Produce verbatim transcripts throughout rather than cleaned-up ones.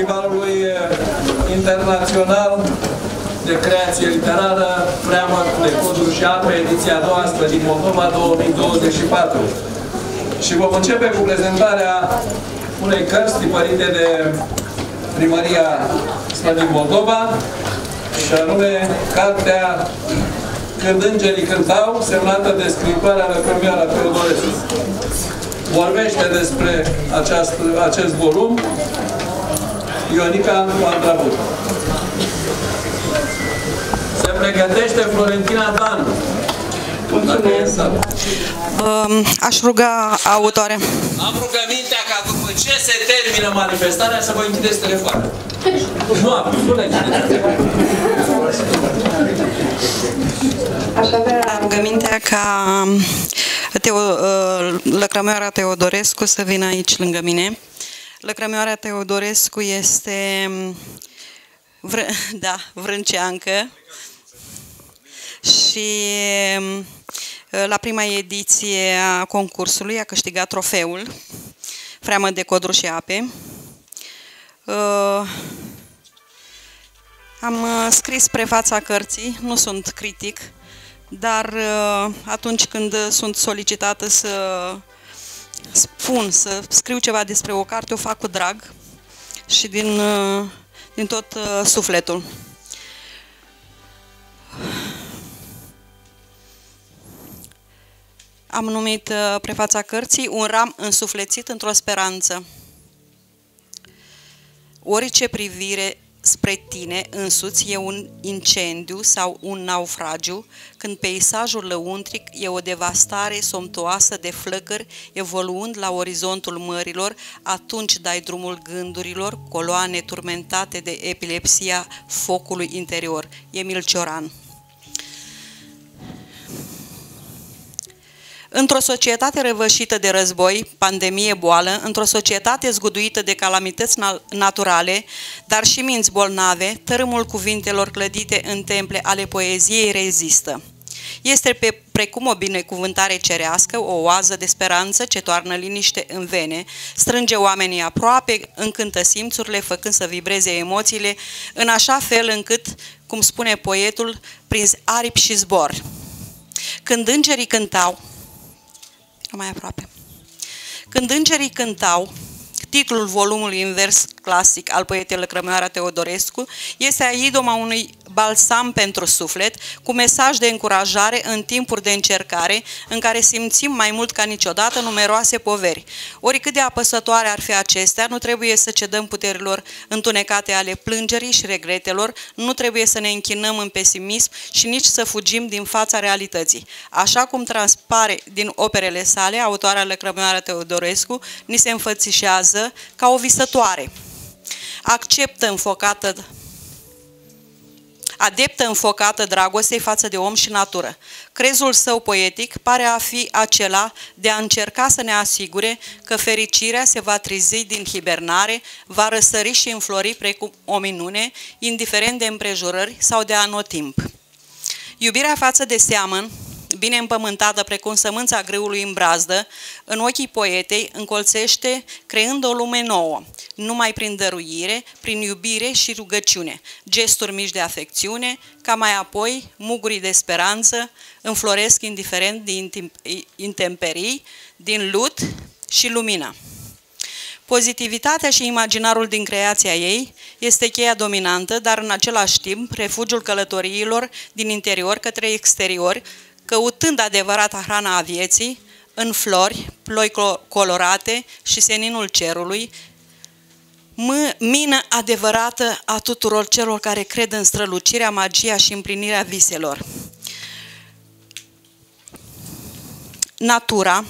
Festivalului Internațional de Creație Literară Freamăt de Codru și Ape, ediția a doua, Slănic Moldova două mii douăzeci și patru. Și vom începe cu prezentarea unei cărți tipărite de Primăria Slănic Moldova, și anume cartea Când îngerii cântau, semnată de scriitoarea Lăcrămioara Teodorescu. Vorbește despre aceast, acest volum Ionica Andrăvut. Se pregătește Florentina Dan. Mulțumesc. Uh, aș ruga autoare. Am rugămintea ca după ce se termină manifestarea să vă închideți telefonul. Nu am, nu le închideți. Aș avea rugămintea ca Teo, uh, Lăcrămioara Teodorescu să vină aici lângă mine. Lăcrămioara Teodorescu este vr da, vrânceancă și la prima ediție a concursului a câștigat trofeul Freamăt de Codru și Ape. Uh, am scris prefața cărții, nu sunt critic, dar uh, atunci când sunt solicitată să spun, să scriu ceva despre o carte, o fac cu drag și din, uh, din tot uh, sufletul. Am numit uh, prefața cărții Un ram însuflețit într-o speranță. Orice privire spre tine însuți e un incendiu sau un naufragiu, când peisajul lăuntric e o devastare somptuoasă de flăcări evoluând la orizontul mărilor, atunci dai drumul gândurilor, coloane turmentate de epilepsia focului interior. Emil Cioran. Într-o societate răvășită de război, pandemie, boală, într-o societate zguduită de calamități naturale, dar și minți bolnave, tărâmul cuvintelor clădite în temple ale poeziei rezistă. Este pe precum o binecuvântare cerească, o oază de speranță ce toarnă liniște în vene, strânge oamenii aproape, încântă simțurile, făcând să vibreze emoțiile, în așa fel încât, cum spune poetul, prinzi aripi și zbor. Când îngerii cântau, mai aproape. Când îngerii cântau, titlul volumului în vers clasic al poetei Lăcrămioara Teodorescu este aidoma unui balsam pentru suflet, cu mesaj de încurajare în timpuri de încercare, în care simțim mai mult ca niciodată numeroase poveri. Oricât de apăsătoare ar fi acestea, nu trebuie să cedăm puterilor întunecate ale plângerii și regretelor, nu trebuie să ne închinăm în pesimism și nici să fugim din fața realității. Așa cum transpare din operele sale, autoarea Lăcrămioara Teodorescu ni se înfățișează ca o visătoare. Acceptă înfocată Adeptă înfocată dragostei față de om și natură. Crezul său poetic pare a fi acela de a încerca să ne asigure că fericirea se va trezi din hibernare, va răsări și înflori precum o minune, indiferent de împrejurări sau de anotimp. Iubirea față de seamăn, bine împământată precum sămânța grâului în brazdă, în ochii poetei încolțește creând o lume nouă, numai prin dăruire, prin iubire și rugăciune, gesturi mici de afecțiune, ca mai apoi mugurii de speranță înfloresc indiferent din intemperii, din lut și lumina. Pozitivitatea și imaginarul din creația ei este cheia dominantă, dar în același timp refugiul călătoriilor din interior către exterior, căutând adevărata hrana a vieții, în flori, ploi colorate și seninul cerului, mină adevărată a tuturor celor care cred în strălucirea, magia și împlinirea viselor. Natura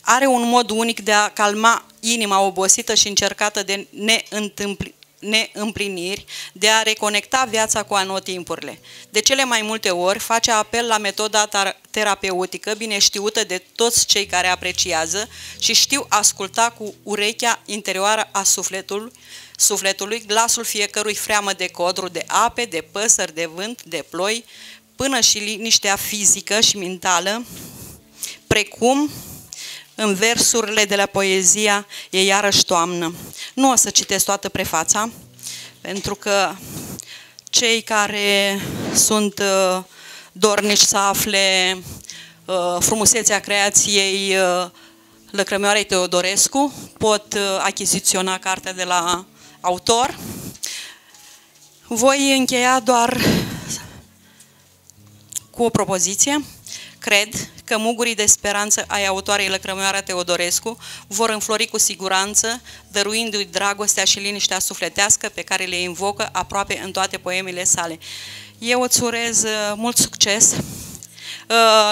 are un mod unic de a calma inima obosită și încercată de neîntâmplire, neîmpliniri, de a reconecta viața cu anotimpurile. De cele mai multe ori face apel la metoda terapeutică, bine știută de toți cei care apreciază și știu asculta cu urechea interioară a sufletului, sufletului glasul fiecărui freamăt de codru, de ape, de păsări, de vânt, de ploi, până și liniștea fizică și mentală, precum în versurile de la poezia E iarăși toamnă. Nu o să citesc toată prefața, pentru că cei care sunt dornici să afle frumusețea creației Lăcrămioarei Teodorescu pot achiziționa cartea de la autor. Voi încheia doar cu o propoziție. Cred că mugurii de speranță ai autoarei Lăcrămioara Teodorescu vor înflori cu siguranță, dăruindu-i dragostea și liniștea sufletească pe care le invocă aproape în toate poemele sale. Eu îți urez mult succes.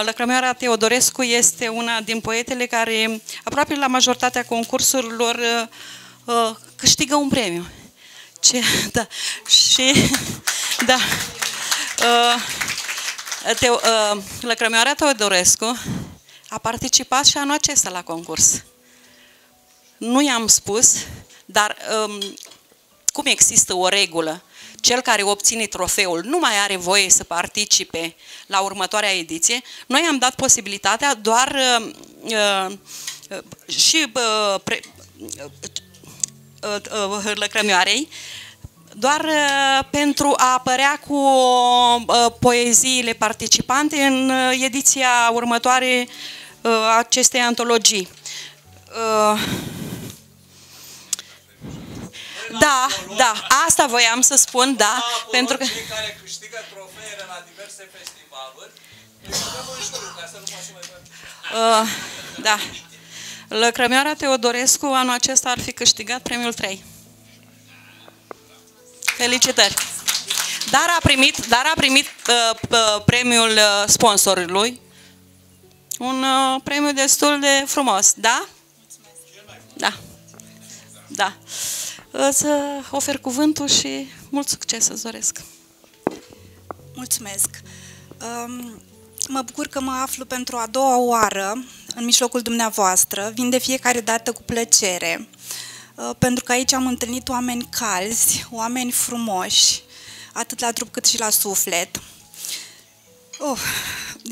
Lăcrămioara Teodorescu este una din poetele care, aproape la majoritatea concursurilor, câștigă un premiu. Ce? Da. Și, da. Teo, uh, Lăcrămioara Teodorescu a participat și anul acesta la concurs. Nu i-am spus, dar um, cum există o regulă, cel care obține trofeul nu mai are voie să participe la următoarea ediție, noi am dat posibilitatea doar uh, uh, și uh, pre, uh, uh, uh, Lăcrămioarei, doar pentru a apărea cu poeziile participante în ediția următoare acestei antologii. Da, da, asta voiam să spun, da, pentru că... Cei care câștigă trofeele la diverse festivaluri, da, Lăcrămioara Teodorescu anul acesta ar fi câștigat premiul trei. Felicitări! Dar a primit, dar a primit uh, premiul sponsorului. Un uh, premiu destul de frumos, da? Da. Da. Îți ofer cuvântul și mult succes îți doresc. Mulțumesc! Um, mă bucur că mă aflu pentru a doua oară în mijlocul dumneavoastră. Vin de fiecare dată cu plăcere, pentru că aici am întâlnit oameni calzi, oameni frumoși, atât la trup cât și la suflet. Uh,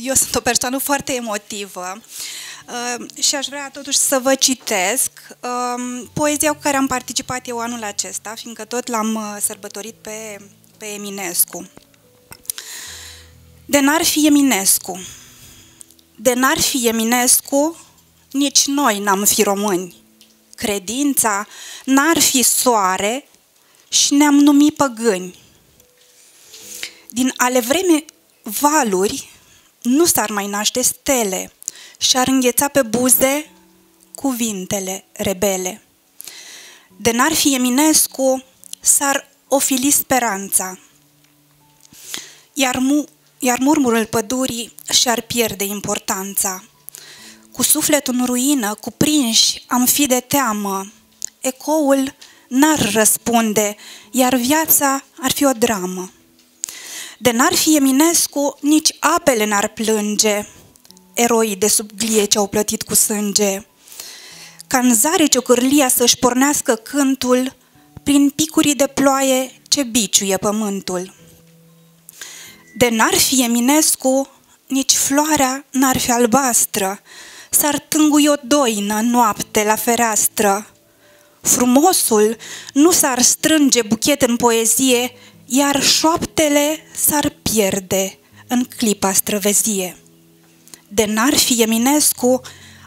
eu sunt o persoană foarte emotivă uh, și aș vrea totuși să vă citesc uh, poezia cu care am participat eu anul acesta, fiindcă tot l-am sărbătorit pe, pe Eminescu. De n-ar fi Eminescu, de n-ar fi Eminescu, nici noi n-am fi români. Credința n-ar fi soare și ne-am numit păgâni. Din ale vremii valuri nu s-ar mai naște stele și ar îngheța pe buze cuvintele rebele. De n-ar fi Eminescu, s-ar ofili speranța, iar, mu iar murmurul pădurii și-ar pierde importanța. Cu sufletul în ruină, cuprinși, am fi de teamă. Ecoul n-ar răspunde, iar viața ar fi o dramă. De n-ar fi Eminescu, nici apele n-ar plânge. Eroii de sub glie ce-au plătit cu sânge. Ca în zare ciocârlia să-și pornească cântul, prin picurii de ploaie ce biciuie pământul. De n-ar fi Eminescu, nici floarea n-ar fi albastră, s-ar tângui o doină noapte la fereastră. Frumosul nu s-ar strânge buchet în poezie, iar șoaptele s-ar pierde în clipa străvezie. De n-ar fi Eminescu,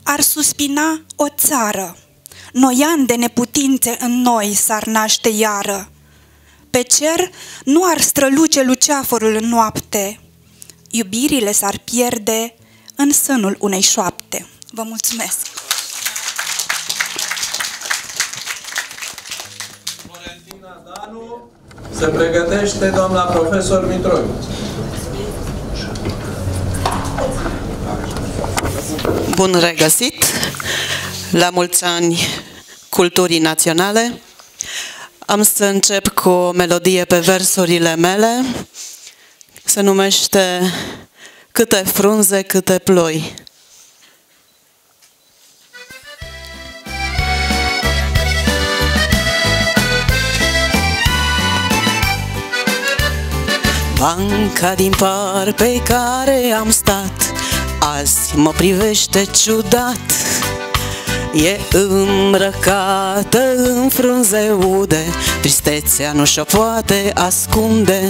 ar suspina o țară. Noi ani de neputințe în noi s-ar naște iară. Pe cer nu ar străluce luceafărul în noapte. Iubirile s-ar pierde în sânul unei șoapte. Vă mulțumesc! Florentina Danu se pregătește doamna profesor Mitroi. Bun regăsit! La mulți ani culturii naționale! Am să încep cu o melodie pe versurile mele. Se numește Câte frunze, câte ploi. Banca din par pe care am stat azi mă privește ciudat. E îmbrăcată în frunze ude, tristețea nu și-o poate ascunde.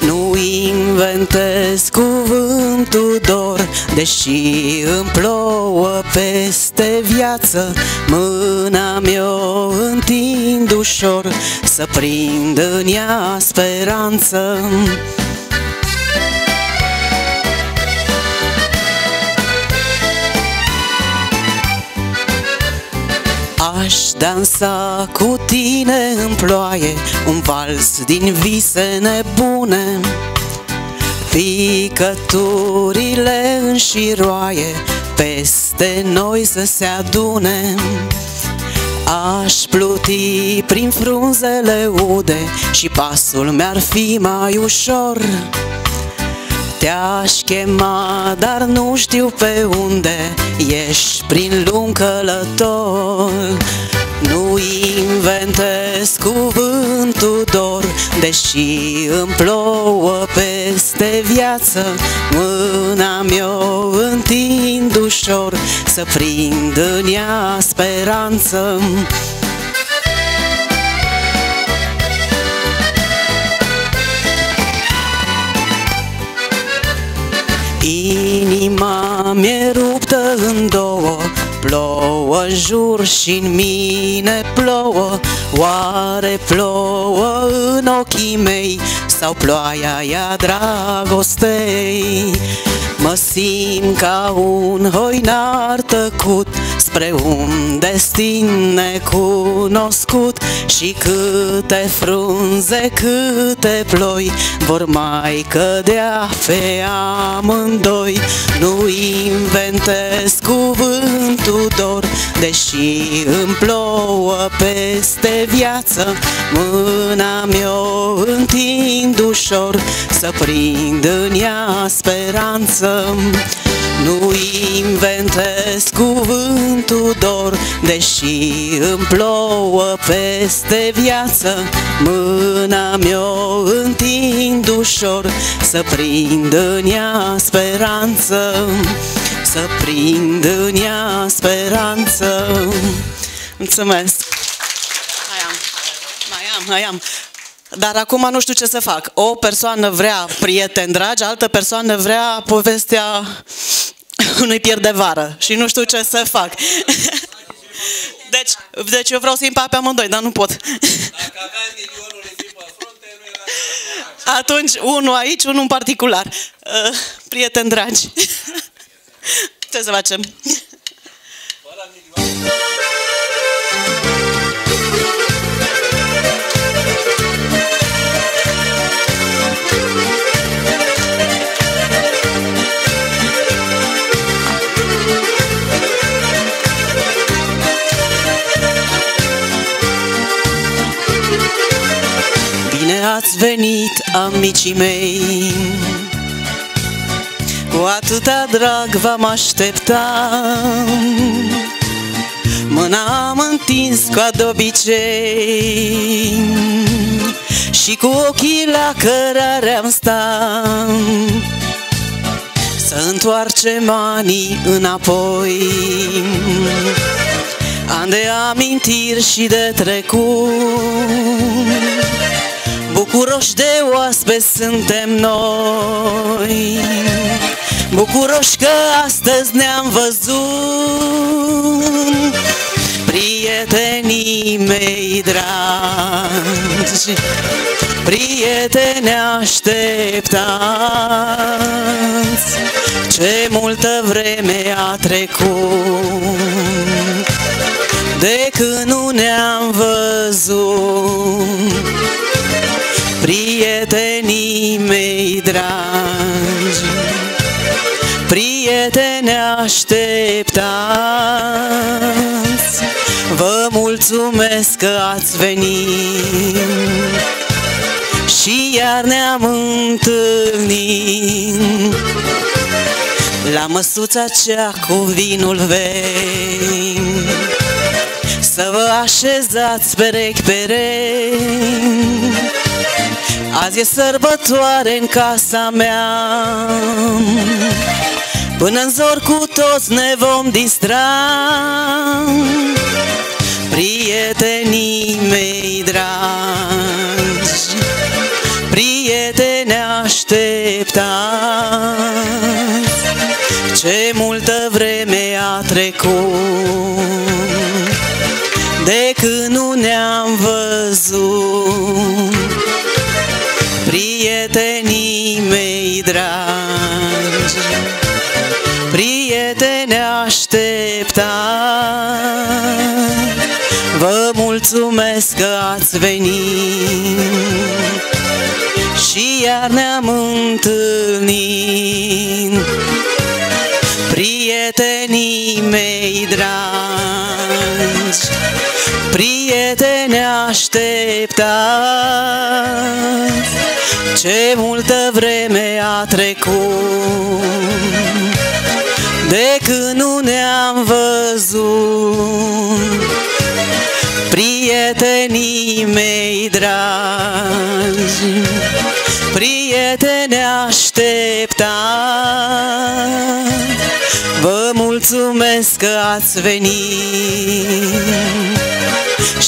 Nu inventez cuvântul dor, deși îmi plouă peste viață. Mâna mi-o întind ușor, să prind în ea speranță. Aș dansa cu tine în ploaie, un vals din vise nebune. Picăturile în șiroaie peste noi să se adune. Aș pluti prin frunzele ude și pasul mi-ar fi mai ușor. Te-aș chema, dar nu știu pe unde, ești prin lumi călător. Nu inventez cuvântul dor, deși îmi plouă peste viață. Mâna mi-o întind ușor, să prind în ea speranță. Inima mi-e ruptă în două, plouă în jur și în mine plouă. Oare plouă în ochii mei sau ploaia ea dragostei? Mă simt ca un hoinar tăcut spre un destin necunoscut. Și câte frunze, câte ploi vor mai cădea pe amândoi. Nu inventez cuvântul dor, deși îmi plouă peste viață. Mâna mi-o întind ușor, să prind în ea speranță. Nu inventez cuvântul dor, deși îmi plouă peste viață. Mâna mi-o întind ușor, să prind în ea speranță. Să prind în ea speranță. Mulțumesc! Mai am, mai am, mai am. Dar acum nu știu ce să fac. O persoană vrea prieteni dragi, altă persoană vrea povestea unui pier de vară. Și nu știu ce să fac. Deci, deci eu vreau să-i împac pe amândoi, dar nu pot. Atunci, unul aici, unul în particular. Prieteni dragi, ce să facem? Ați venit, amicii mei, cu atâta drag v-am așteptat. Mâna am întins ca de obicei și cu ochii la cărare am stat. Să întoarcem anii înapoi, ani de amintiri și de trecut. Bucuroși de oaspeți suntem noi, bucuroși că astăzi ne-am văzut. Prietenii mei dragi, prieteni așteptați, ce multă vreme a trecut de când nu ne-am văzut. Prietenii mei dragi, prieteni așteptați, vă mulțumesc că ați venit și iar ne-am întâlnit la măsuța cea cu vinul vechi. Să vă așezați perechi perechi, azi e sărbătoare în casa mea. Până în zor cu toți ne vom distra, prietenii mei dragi, prieteni așteptați, ce multă vreme a trecut de când nu ne-am văzut. Prietenii mei dragi, prieteni așteptați, vă mulțumesc că ați venit și iar ne-am întâlnit. Prietenii mei dragi, prieteni așteptați, ce multă vreme a trecut de când nu ne-am văzut. Prietenii mei dragi, prieteni așteptați, vă mulțumesc că ați venit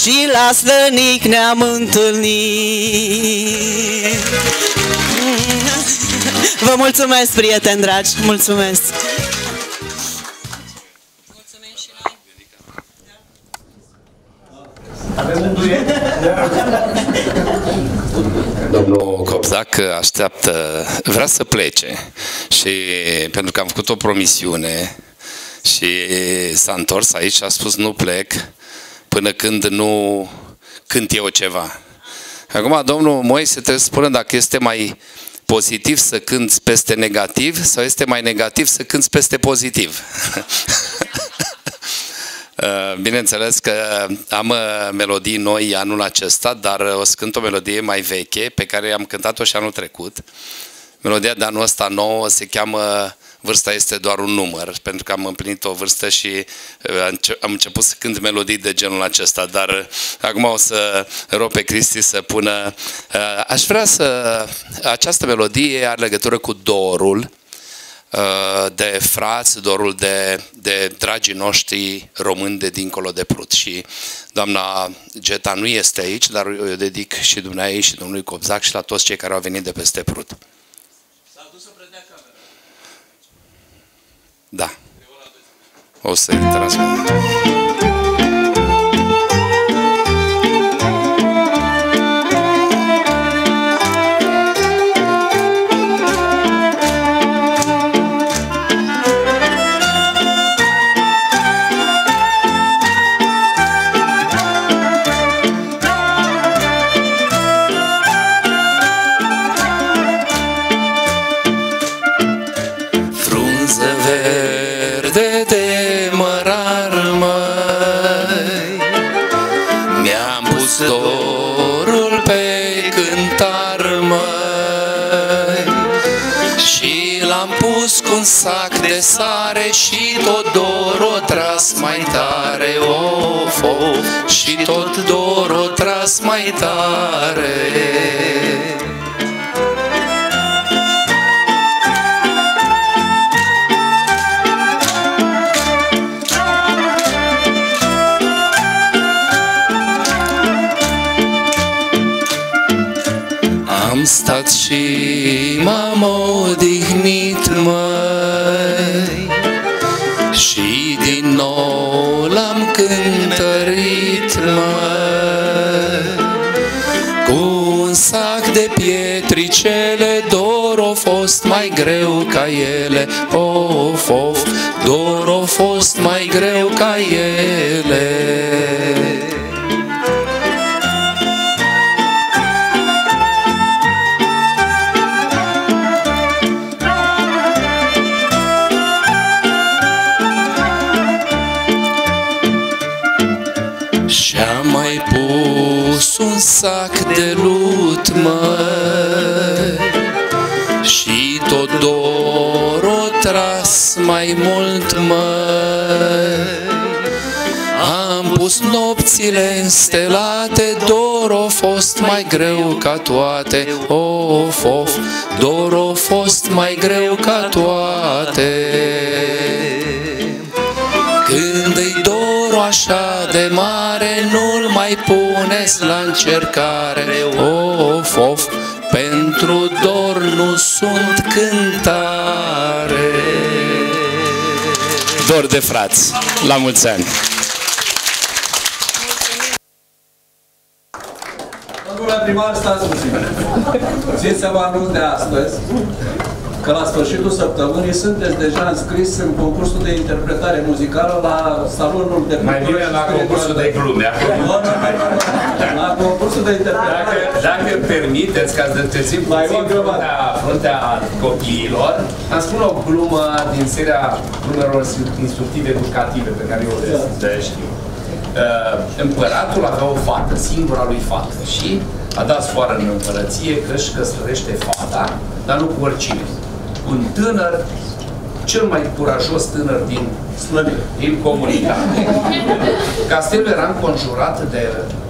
și la Slănic ne-am întâlnit. Vă mulțumesc, prieteni dragi, mulțumesc! Avem un duet? Domnul Cobzac așteaptă, vrea să plece și pentru că am făcut o promisiune și s-a întors aici și a spus nu plec până când nu cânt eu ceva. Acum, domnul Moise trebuie să spună dacă este mai pozitiv să cânți peste negativ sau este mai negativ să cânți peste pozitiv. Bineînțeles că am melodii noi anul acesta, dar o să cânt o melodie mai veche pe care am cântat-o și anul trecut. Melodia de anul ăsta nouă se cheamă Vârsta este doar un număr, pentru că am împlinit o vârstă și am început să cânt melodii de genul acesta, dar acum o să rog pe Cristi să pună... Aș vrea să... Această melodie are legătură cu dorul de frați, dorul de, de dragii noștri români de dincolo de Prut. Și doamna Geta nu este aici, dar eu dedic și dumneai și domnului Cobzac și la toți cei care au venit de peste Prut. S-a dus să predea camera. Da. O să-i transmit. Sac de sare și tot dorul tras mai tare, of, of, și tot dorul tras mai tare. Am stat și m-am odihnit, măi, și din nou l-am cântărit, măi, cu un sac de pietricele, dor-o fost mai greu ca ele, of, of, dor-o fost mai greu ca ele. Un sac de lut, măi, și tot dorul tras mai mult, măi, am pus nopțile înstelate, dor o fost mai greu ca toate, of, of, dor o fost mai greu ca toate. Când îi dor așa de mare, nu-l mai puneți la încercare, of, of, pentru dor nu sunt cântare. Dor de frați, la mulți ani! Domnule primar, stați puțin. Țineți seama anul de astăzi că la sfârșitul săptămânii sunteți deja înscris în concursul de interpretare muzicală la salonul de mai bine la concursul de glume. La concursul de interpretare. Dacă, dacă permiteți ca să depășim puțin fruntea, fruntea copiilor, am spun o glumă din seria glumelor instructive educative pe care eu le, le știu. Împăratul avea o fată, singura lui fată, și a dat sfoară în împărăție că își căsătorește fata, dar nu cu oricine. Un tânăr, cel mai curajos tânăr din Slănic, din comunitate. Castelul era înconjurat de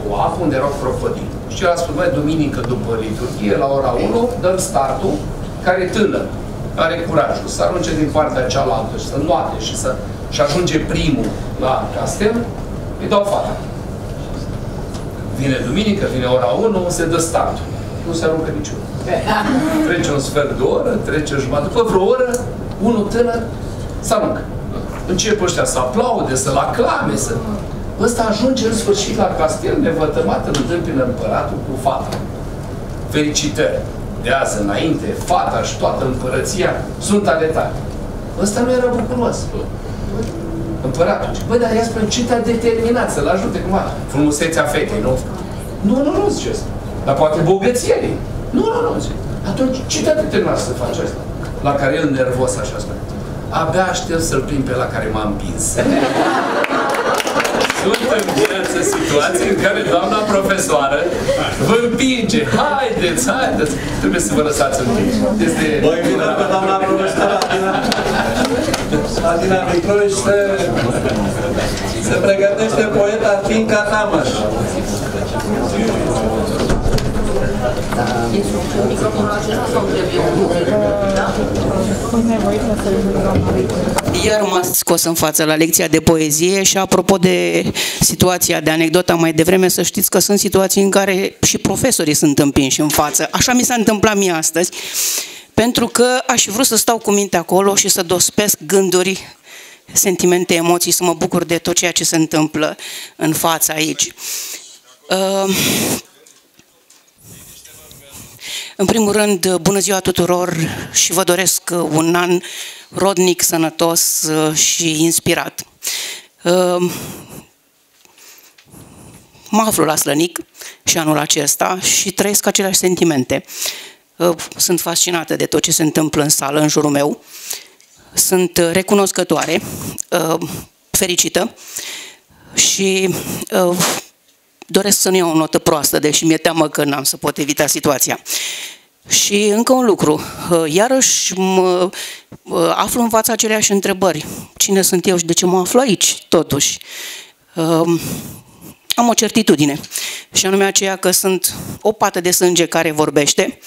o apă unde erau crocodili. Și el a spus, mai duminică după liturghie, la ora unu, dăm startul, care e tânăr, are curajul să arunce din partea cealaltă și să nuate și să și ajunge primul la castel, îi dau fata. Vine duminică, vine ora unu, se dă startul. Nu se aruncă niciunul. Trece un sfert de oră, trece o jumătate. După vreo oră, unul tânăr se aruncă. Încep ăștia să aplaude, să-l aclame, să... Ăsta ajunge în sfârșit la castel, nevătămat, îl întâmpină împăratul cu fata. Felicitări! De azi înainte, fata și toată împărăția sunt ale tale. Ăsta nu era bucuros. Împăratul zice, băi, dar ia spune, ce te-a determinat să-l ajute cumva? Frumusețea fetei, nu? Nu, nu, nu, zice asta. Dar poate bogăția ei. Nu, nu, nu, zice. Atunci, ce te-a determinat să faci asta? La care el nervos așa spune. Abia aștept să-l prind pe la care m-a împins. Sunt în viață situații în care doamna profesoară vă împinge. Haideți, haideți. Trebuie să vă lăsați împinși. Este... Băi, vină pe doamna profesoară. Adina Viclui se, se pregătește poeta Tinca Tamaș. Iar m-a scos în față la lecția de poezie și apropo de situația de anecdota mai devreme, să știți că sunt situații în care și profesorii sunt împinși în față. Așa mi s-a întâmplat mie astăzi. Pentru că aș vrea să stau cu mintea acolo și să dospesc gânduri, sentimente, emoții, să mă bucur de tot ceea ce se întâmplă în fața aici. Uh, în primul rând, bună ziua tuturor și vă doresc un an rodnic, sănătos și inspirat. Uh, mă aflu la Slănic și anul acesta și trăiesc aceleași sentimente. Sunt fascinată de tot ce se întâmplă în sală, în jurul meu. Sunt recunoscătoare, fericită și doresc să nu iau o notă proastă, deși mi-e teamă că n-am să pot evita situația. Și încă un lucru, iarăși mă aflu în fața aceleași întrebări. Cine sunt eu și de ce mă aflu aici, totuși? Am o certitudine și anume aceea că sunt o pată de sânge care vorbește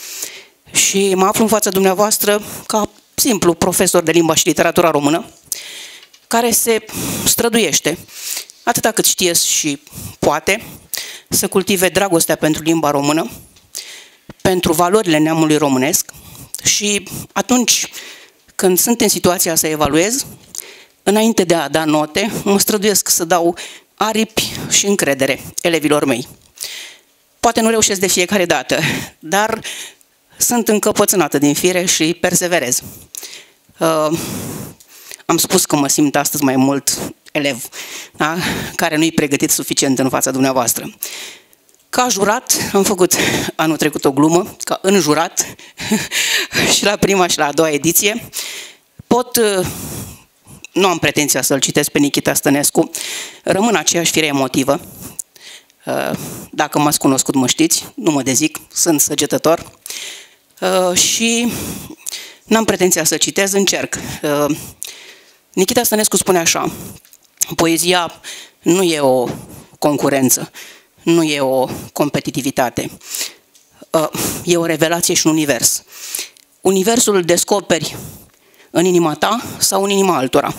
și mă aflu în fața dumneavoastră ca simplu profesor de limba și literatura română care se străduiește atâta cât știe și poate să cultive dragostea pentru limba română, pentru valorile neamului românesc și atunci când sunt în situația să evaluez, înainte de a da note, mă străduiesc să dau aripi și încredere elevilor mei. Poate nu reușesc de fiecare dată, dar sunt încăpățânată din fire și perseverez. Uh, am spus că mă simt astăzi mai mult elev, da? Care nu-i pregătit suficient în fața dumneavoastră. Ca jurat, am făcut anul trecut o glumă, ca în jurat, și la prima și la a doua ediție. Pot... Uh, Nu am pretenția să-l citesc pe Nichita Stănescu. Rămân aceeași fire emotivă. Dacă m-ați cunoscut, mă știți. Nu mă dezic, sunt săgetător. Și n-am pretenția să citez, încerc. Nichita Stănescu spune așa. Poezia nu e o concurență, nu e o competitivitate. E o revelație și un univers. Universul îl descoperi în inima ta sau în inima altora.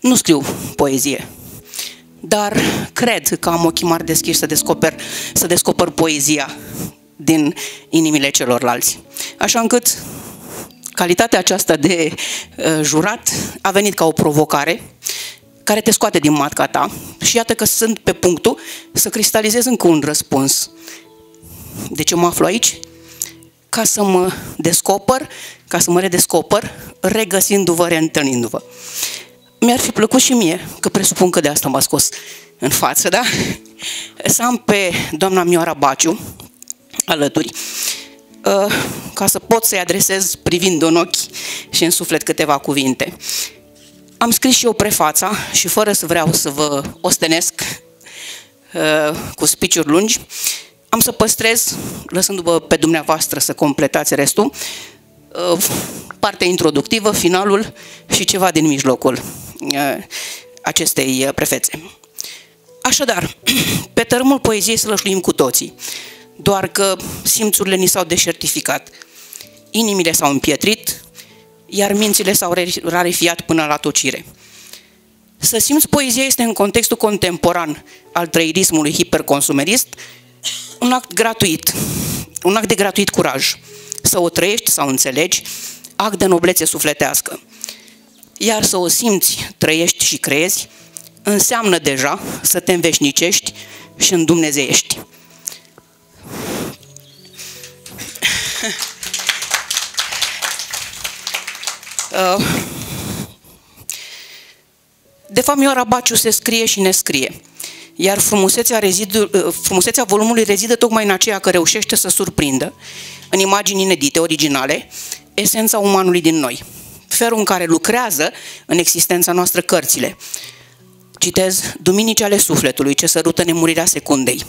Nu scriu poezie, dar cred că am ochii mari deschiși să descoper, să descoper poezia din inimile celorlalți. Așa încât calitatea aceasta de uh, jurat a venit ca o provocare care te scoate din matca ta și iată că sunt pe punctul să cristalizez încă un răspuns. De ce mă aflu aici? Ca să mă descoper, ca să mă redescoper, regăsindu-vă, reîntâlnindu-vă. Mi-ar fi plăcut și mie, că presupun că de asta m-a scos în față, da? Să am pe doamna Mioara Baciu alături, ca să pot să-i adresez privind în ochi și în suflet câteva cuvinte. Am scris și eu prefața și fără să vreau să vă ostenesc cu speech-uri lungi, am să păstrez, lăsându-vă pe dumneavoastră să completați restul, partea introductivă, finalul și ceva din mijlocul acestei prefețe. Așadar, pe tărâmul poeziei slășluim cu toții, doar că simțurile ni s-au deșertificat, inimile s-au împietrit, iar mințile s-au rarefiat până la tocire. Să simți poezia este în contextul contemporan al trăirismului hiperconsumerist un act gratuit, un act de gratuit curaj. Să o trăiești sau înțelegi, act de noblețe sufletească. Iar să o simți, trăiești și creezi, înseamnă deja să te înveșnicești și îndumnezeiești. De fapt, Mioara Baciu se scrie și ne scrie, iar frumusețea, rezidu, frumusețea volumului rezidă tocmai în aceea că reușește să surprindă, în imagini inedite, originale, esența umanului din noi, felul în care lucrează în existența noastră cărțile. Citez Duminici ale sufletului, ce sărută nemurirea secundei,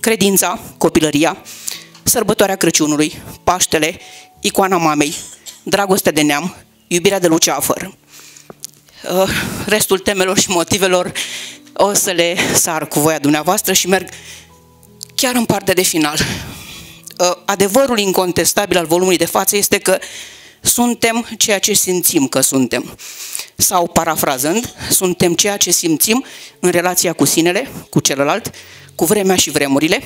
credința, copilăria, sărbătoarea Crăciunului, Paștele, icoana mamei, dragostea de neam, iubirea de luceafăr. Restul temelor și motivelor o să le sar cu voia dumneavoastră și merg chiar în partea de final. Adevărul incontestabil al volumului de față este că suntem ceea ce simțim că suntem. Sau, parafrazând, suntem ceea ce simțim în relația cu sinele, cu celălalt, cu vremea și vremurile,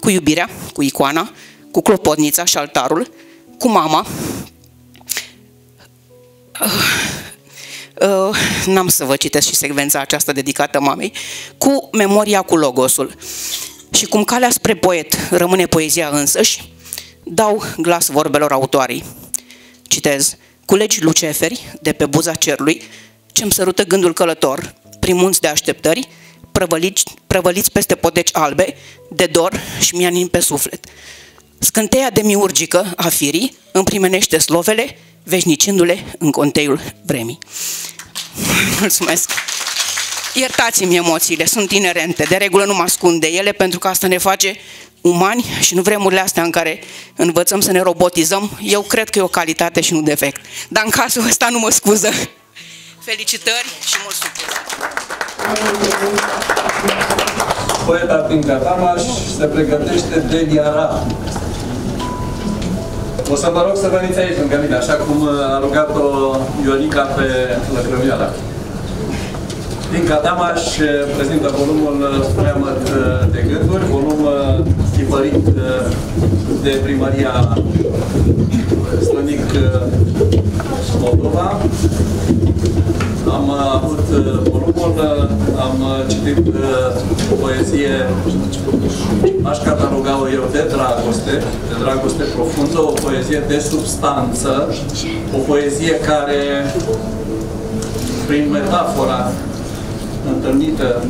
cu iubirea, cu icoana, cu clopotnița și altarul, cu mama. Uh, uh, N-am să vă citesc și secvența aceasta dedicată mamei. Cu memoria, cu logosul. Și cum calea spre poet rămâne poezia însăși, dau glas vorbelor autoarei. Citez. Culegi luceferi de pe buza cerului, ce-mi sărută gândul călător, prin munți de așteptări, prăvăliți, prăvăliți peste poteci albe, de dor și mi-anin pe suflet. Scânteia demiurgică a firii împrimenește slovele, veșnicindu-le în conteiul vremii. Mulțumesc! Iertați-mi emoțiile, sunt inerente, de regulă nu mă ascund de ele, pentru că asta ne face umani și în vremurile astea în care învățăm să ne robotizăm, eu cred că e o calitate și nu defect. Dar în cazul ăsta nu mă scuză. Felicitări și mult succes! Poeta Tinca Tamaș se pregătește Delia Racu. O să vă rog să veniți aici lângă mine, așa cum a rugat-o Ionica pe Lăcrămioara. Tinca Tamaș prezintă volumul Freamăt de gânduri, volum tipărit de primăria Slănic Moldova. Am avut volumul, am citit poezie, aș cataloga-o eu, de dragoste, de dragoste profundă, o poezie de substanță, o poezie care, prin metafora întâlnită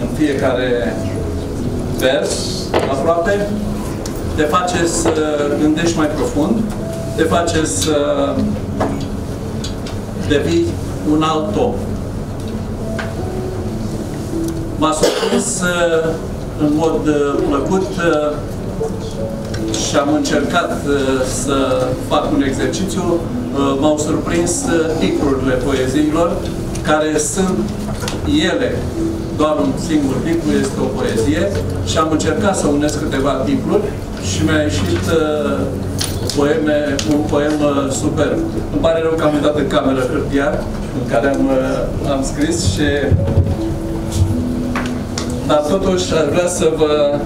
în fiecare vers, aproape, te face să gândești mai profund, te face să devii un alt om. M-a surprins în mod plăcut și am încercat să fac un exercițiu. M-au surprins tipurile poeziilor care sunt ele, doar un singur titlu, este o poezie, și am încercat să unesc câteva titluri și mi-a ieșit uh, poeme, un poem uh, superb. Îmi pare rău că am dat în cameră hârtia în care am, uh, am scris și... Dar totuși aș vrea să vă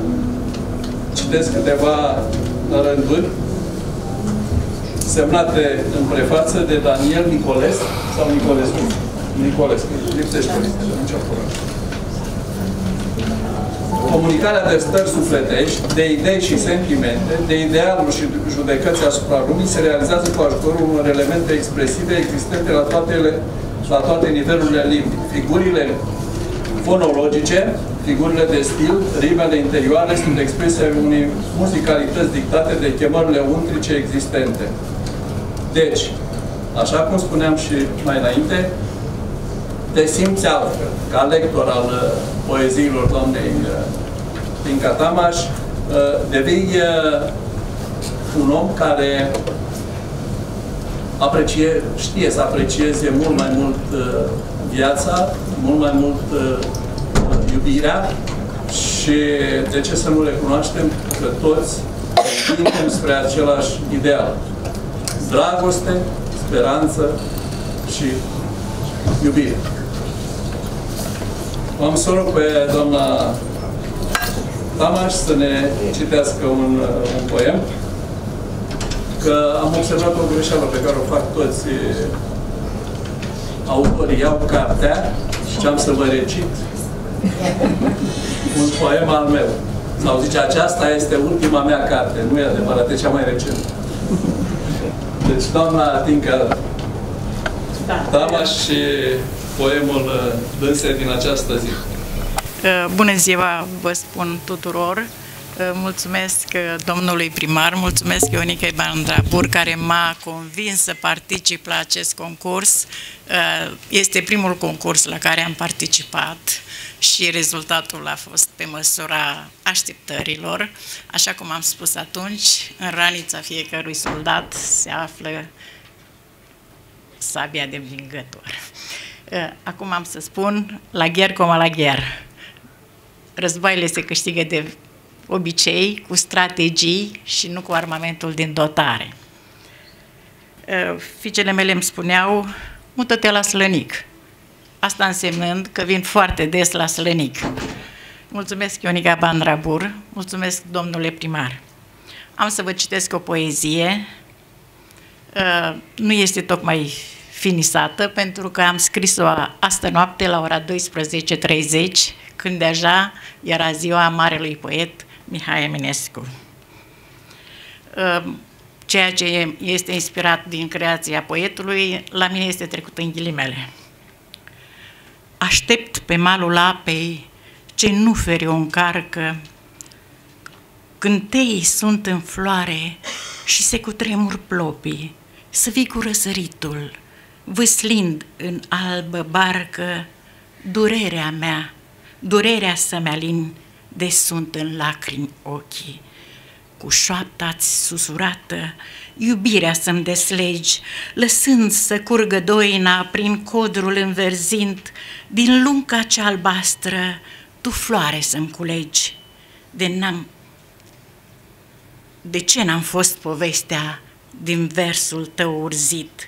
citesc câteva rânduri semnate în prefață de Daniel Nicolescu sau Nicolescu? Nicolescu. Lipsește liste, nu ce-a făcut. Comunicarea de stări sufletești, de idei și sentimente, de idealuri și judecăți asupra lumii se realizează cu ajutorul unor elemente expresive existente la toate, la toate nivelurile limbii. Figurile fonologice, figurile de stil, rimele interioare sunt exprese unei muzicalități dictate de chemările untrice existente. Deci, așa cum spuneam și mai înainte, te simți altfel. Ca lector al uh, poeziilor doamnei uh, Tinca Tamaș, uh, devii uh, un om care aprecie, știe să aprecieze mult mai mult uh, viața, mult mai mult uh, iubirea și de ce să nu recunoaștem că toți vinem spre același ideal. Dragoste, speranță și iubire. Am să rog pe doamna Tamaș să ne citească un, un poem, că am observat o greșeală pe care o fac toți autorii. Iau cartea și am să vă recit un poem al meu. Sau zice, aceasta este ultima mea carte. Nu e adevărat, e cea mai recentă. Deci, doamna Tinca Tamaș și poemul dânsei din această zi. Bună ziua, vă spun tuturor. Mulțumesc domnului primar, mulțumesc Ionicei Bandrabur, care m-a convins să particip la acest concurs. Este primul concurs la care am participat și rezultatul a fost pe măsura așteptărilor. Așa cum am spus atunci, în ranița fiecărui soldat se află sabia de învingător. Acum am să spun, la gher cum la gher. Războaiele se câștigă de obicei, cu strategii și nu cu armamentul din dotare. Fiicele mele îmi spuneau, mută-te la Slănic. Asta însemnând că vin foarte des la Slănic. Mulțumesc, Unica Bandrabur, mulțumesc, domnule primar. Am să vă citesc o poezie. Nu este tocmai finisată, pentru că am scris-o astă noapte la ora douăsprezece și treizeci, când deja era ziua marelui poet Mihai Eminescu. Ceea ce este inspirat din creația poetului, la mine este trecut în ghilimele. Aștept pe malul apei ce nuferi o încarcă, cânteii sunt în floare și se cutremur plopii, să vii cu răsăritul, vâslind în albă barcă, durerea mea, durerea să-mi alin, de sunt în lacrimi ochii. Cu șoapta-ți susurată, iubirea să-mi deslegi, lăsând să curgă doina prin codrul înverzind, din lunca cea albastră, tu floare să-mi culegi. De n-am... De ce n-am fost povestea din versul tău urzit?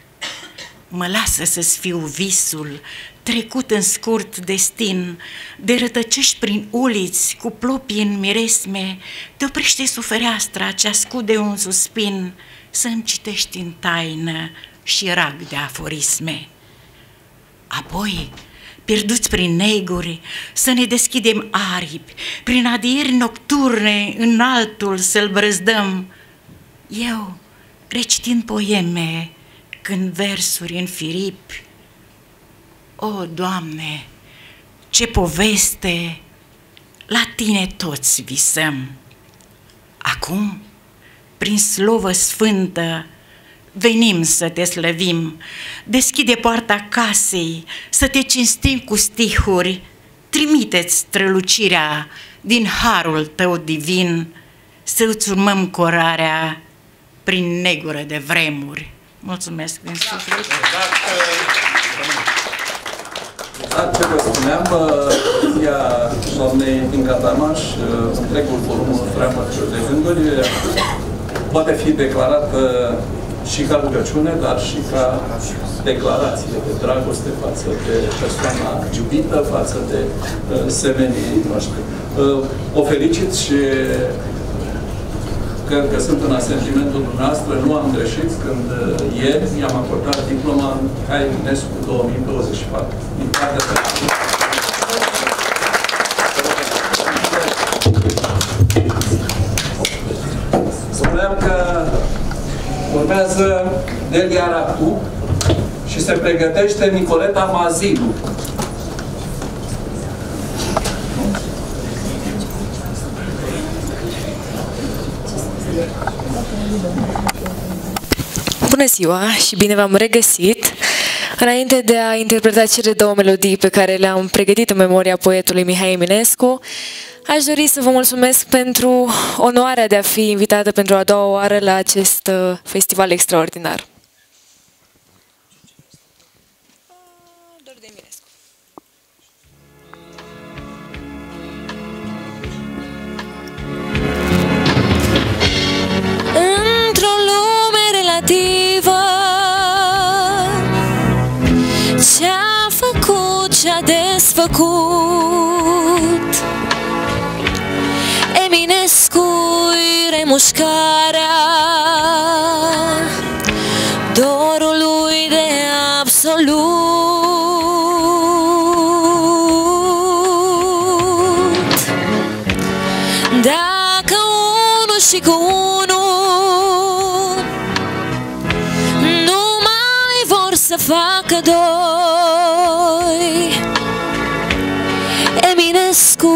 Mă lasă să-ți fiu visul, trecut în scurt destin, de rătăcești prin uliți, cu plopii în miresme, te oprește sub fereastra ce ascunde un suspin, să-mi citești în taină și rag de aforisme. Apoi, pierduți prin neguri, să ne deschidem aripi, prin adieri nocturne, în altul să-l brăzdăm. Eu, recitind poeme, când versuri în firipi, o, Doamne, ce poveste, la Tine toți visăm. Acum, prin slovă sfântă, venim să Te slăvim, deschide poarta casei, să Te cinstim cu stihuri, trimite-ți strălucirea din harul Tău divin, să-ți urmăm corarea prin negură de vremuri. Mulțumesc din suflet! Altfel vă spuneam, ea doamnei Tinca Tamaș, întregul volumul Freamăt de gânduri, poate fi declarat și ca rugăciune, dar și ca declarație de dragoste față de persoana iubită, față de uh, semenii noștri. Uh, o felicit și cred că sunt în asentimentul dumneavoastră. Nu am greșit când uh, ieri mi-am acordat diploma Mihai Eminescu două mii douăzeci și patru. Din partea de spuneam că urmează Delia Racu și se pregătește Nicoleta Mazilu. Bună ziua și bine v-am regăsit! Înainte de a interpreta cele două melodii pe care le-am pregătit în memoria poetului Mihai Eminescu, aș dori să vă mulțumesc pentru onoarea de a fi invitată pentru a doua oară la acest festival extraordinar. Într-o lume relativă, ce-a făcut, ce-a desfăcut, Eminescu-i remușcarea dorului de absolut. Dacă unul și cu unul nu mai vor să facă doi, Eminescu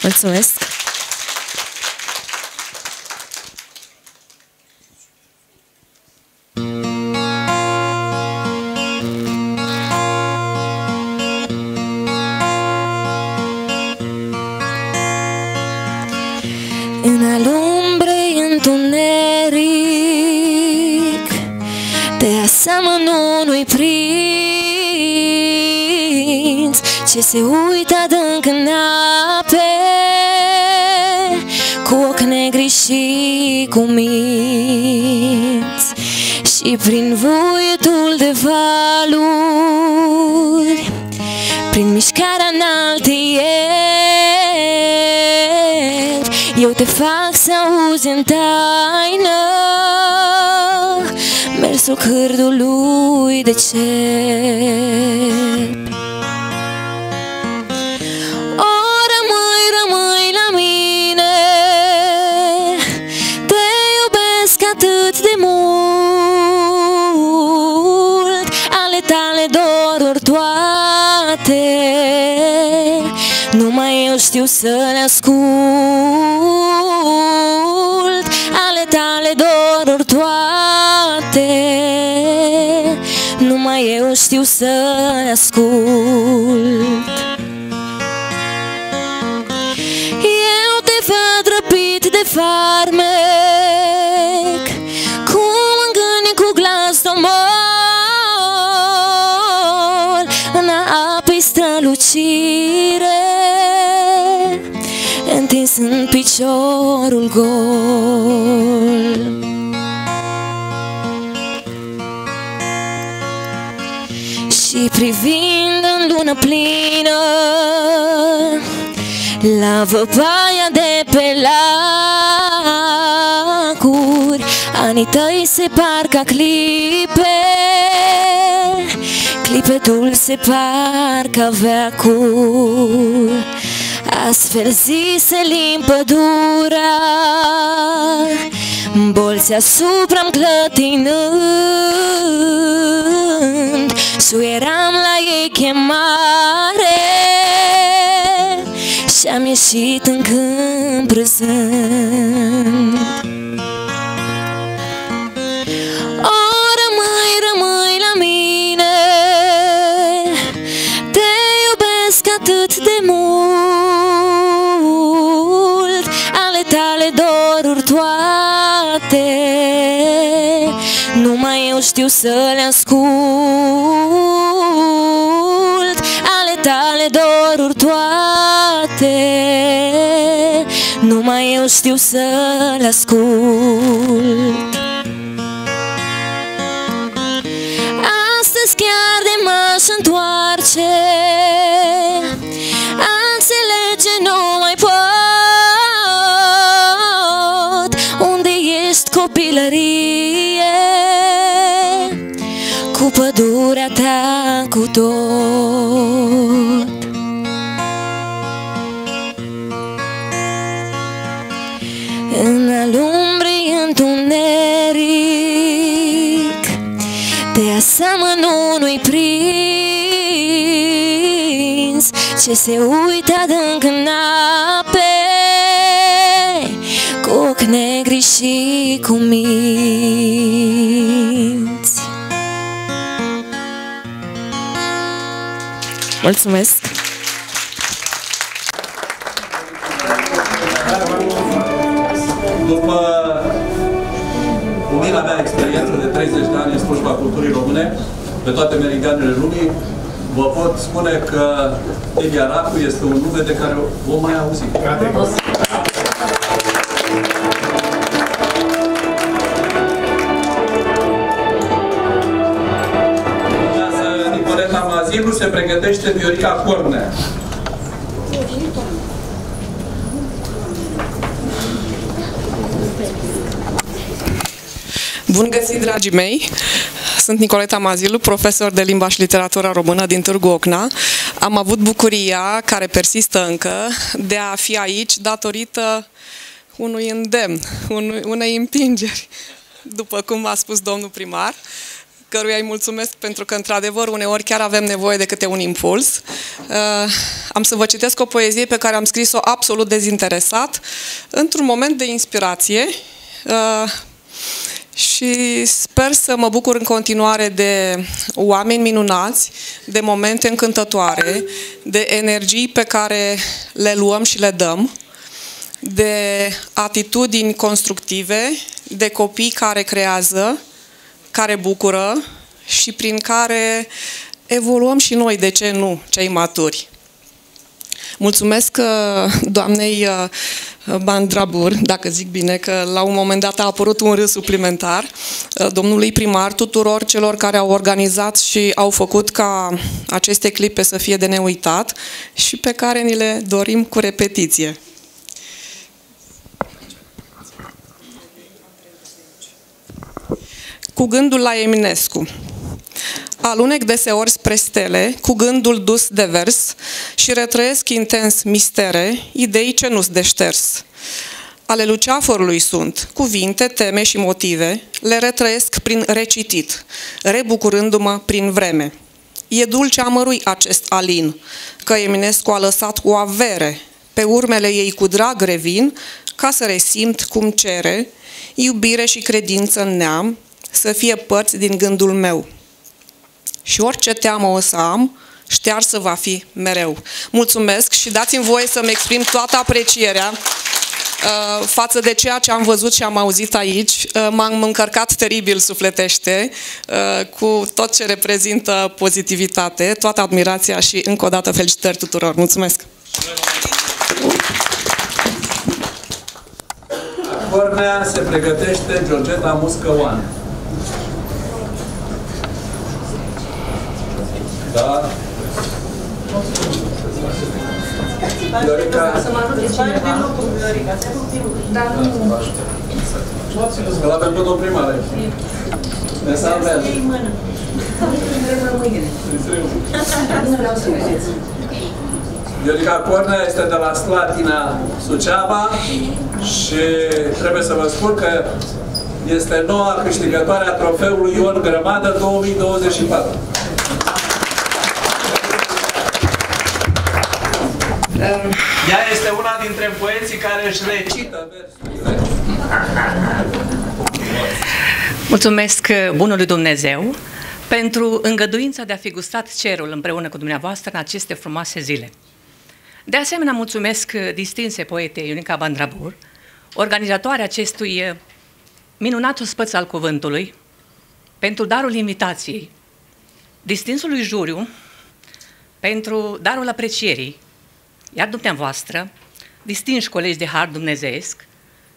Mulțumesc! În al umbrei întuneric, pe aseamănă unui prinț ce se uită adânc în ape, cu ochi negri și cu minți, și prin vuietul de valuri, prin mișcarea înaltei eri, eu te fac să auzi în taină mersul cârdului de cer. Numai eu știu să le ascult, ale tale doruri toate. Numai eu știu să le ascult. Eu te văd răpit de farmec, cum în gând cu glas domor, în apei strălucire, întins în piciorul gol. Și privind în lună plină la văpaia de pe lacuri, anii tăi se par ca clipe, clipetul se par ca veacuri. Astfel zise limpădura, bolți asupra-mi clătinând, suieram la ei chemare și-am ieșit în câmp râzând. O, rămâi, rămâi la mine, te iubesc atât de mult, doruri toate. Numai eu știu să le ascult, ale tale doruri toate. Numai eu știu să le ascult. Astăzi chiar de m-aș întoarce, a înțelege nu mai pot copilărie, cu pădurea ta, cu tot. În al umbrei întuneric, te aseamănă unui prinț ce se uită adânc în ape, cu ochi negri și cu minți. Mulțumesc! După umila mea experiență de treizeci de ani în slujba culturii române pe toate meridianele lumii, vă pot spune că Delia Racu este un nume de care vom mai auzi. Nicoleta Mazilu se pregătește Viorica Cornea. Bun găsit, dragii mei! Sunt Nicoleta Mazilu, profesor de limba și literatura română din Târgu Ocna. Am avut bucuria, care persistă încă, de a fi aici datorită unui îndemn, unei împingeri, după cum a spus domnul primar, căruia îi mulțumesc pentru că, într-adevăr, uneori chiar avem nevoie de câte un impuls. Uh, am să vă citesc o poezie pe care am scris-o absolut dezinteresat, într-un moment de inspirație, uh, și sper să mă bucur în continuare de oameni minunați, de momente încântătoare, de energii pe care le luăm și le dăm, de atitudini constructive, de copii care creează, care bucură și prin care evoluăm și noi, de ce nu, cei maturi. Mulțumesc doamnei Bandrabur, dacă zic bine, că la un moment dat a apărut un râs suplimentar, domnului primar, tuturor celor care au organizat și au făcut ca aceste clipe să fie de neuitat și pe care ni le dorim cu repetiție. Cu gândul la Eminescu. Alunec deseori spre stele, cu gândul dus de vers și retrăiesc intens mistere, idei ce nu-s deșters. Ale luceafărului sunt, cuvinte, teme și motive, le retrăiesc prin recitit, rebucurându-mă prin vreme. E dulce amărui acest alin, că Eminescu a lăsat o avere, pe urmele ei cu drag revin, ca să resimt cum cere, iubire și credință în neam, să fie părți din gândul meu. Și orice teamă o să am, ștearsă va fi mereu. Mulțumesc și dați-mi voie să-mi exprim toată aprecierea uh, față de ceea ce am văzut și am auzit aici. Uh, M-am încărcat teribil sufletește uh, cu tot ce reprezintă pozitivitate, toată admirația și încă o dată felicitări tuturor. Mulțumesc! Cornea se pregătește Georgeta Muscălan. Da. Să mă ajute cineva. Da, nu. Că l-avem pe domnul primar. Ne salvează. Nu vreau să vedeți. Ionica Cornea este de la Slatina, Suceava și trebuie să vă spun că este noua câștigătoare a trofeului Ion Grămadă două mii douăzeci și patru. Ea este una dintre poeții care își recită versurile. Mulțumesc bunului Dumnezeu pentru îngăduința de a fi gustat cerul împreună cu dumneavoastră în aceste frumoase zile. De asemenea, mulțumesc distinse poetei Unica Bandrabur, organizatoarea acestui minunat ospăț al cuvântului, pentru darul invitației, distinsului juriu, pentru darul aprecierii. Iar dumneavoastră, distinși colegi de har dumnezeiesc,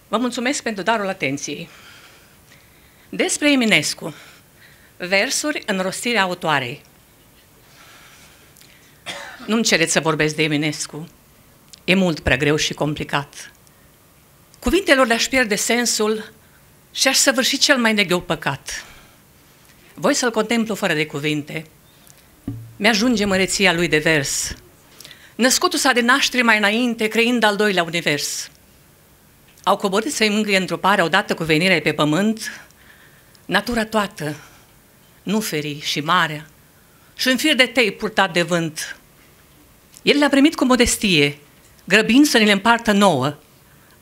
vă mulțumesc pentru darul atenției. Despre Eminescu, versuri în rostirea autoarei. Nu-mi cereți să vorbesc de Eminescu. E mult prea greu și complicat. Cuvintelor le-aș pierde sensul și aș săvârși cel mai negheu păcat. Voi să-l contemplu fără de cuvinte. Mi-ajunge măreția lui de vers. Născutul s-a de naștere mai înainte, creind al doilea univers. Au coborât să-i mângâie întruparea odată cu venirea pe pământ, natura toată, nuferii și marea, și un fir de tei purtat de vânt. El le-a primit cu modestie, grăbind să ne le împartă nouă,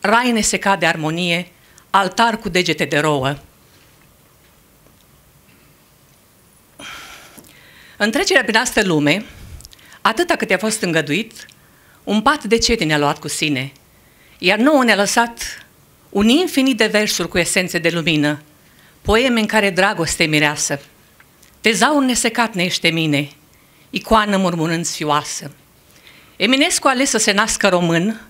rai nesecat de armonie, altar cu degete de rouă. În trecerea prin astă lume, atâta cât a fost îngăduit, un pat de cete ne-a luat cu sine, iar nouă ne-a lăsat un infinit de versuri cu esențe de lumină, poeme în care dragoste mireasă, tezaur nesecat ne ește mine, icoană murmurând sfioasă. Eminescu a ales să se nască român,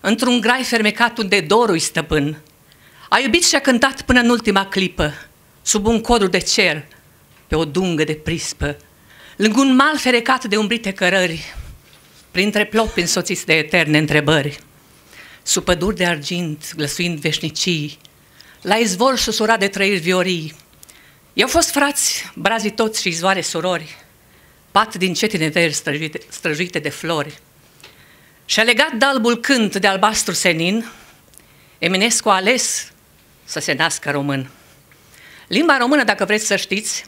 într-un grai fermecat unde dorul-i stăpân. A iubit și a cântat până în ultima clipă, sub un codru de cer, pe o dungă de prispă, lângă un mal ferecat de umbrite cărări, printre plopi însoțiți de eterne întrebări. Sub păduri de argint, glăsuind veșnicii, la izvor susura de trăiri viorii. I-au fost frați, brazii toți și izvoare surori, pat din cetine veri străjuite, străjuite de flori. Și-a legat dalbul cânt de albastru senin, Eminescu a ales să se nască român. Limba română, dacă vreți să știți,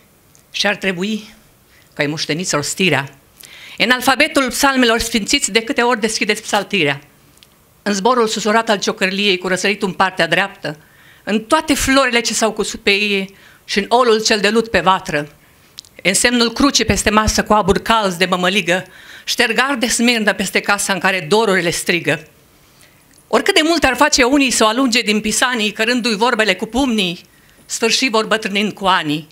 și-ar trebui că-i moșteniți rostirea. În alfabetul psalmelor sfințiți, de câte ori deschideți psaltirea. În zborul susurat al ciocărliei, cu răsăritul în partea dreaptă, în toate florile ce s-au cusut pe ei și în olul cel de lut pe vatră, în semnul crucii peste masă cu aburi calzi de mămăligă, ștergar de smirnă peste casa în care dorurile strigă. Oricât de mult ar face unii să o alunge din pisanii, cărându-i vorbele cu pumnii, sfârșit vor bătrânind cu anii,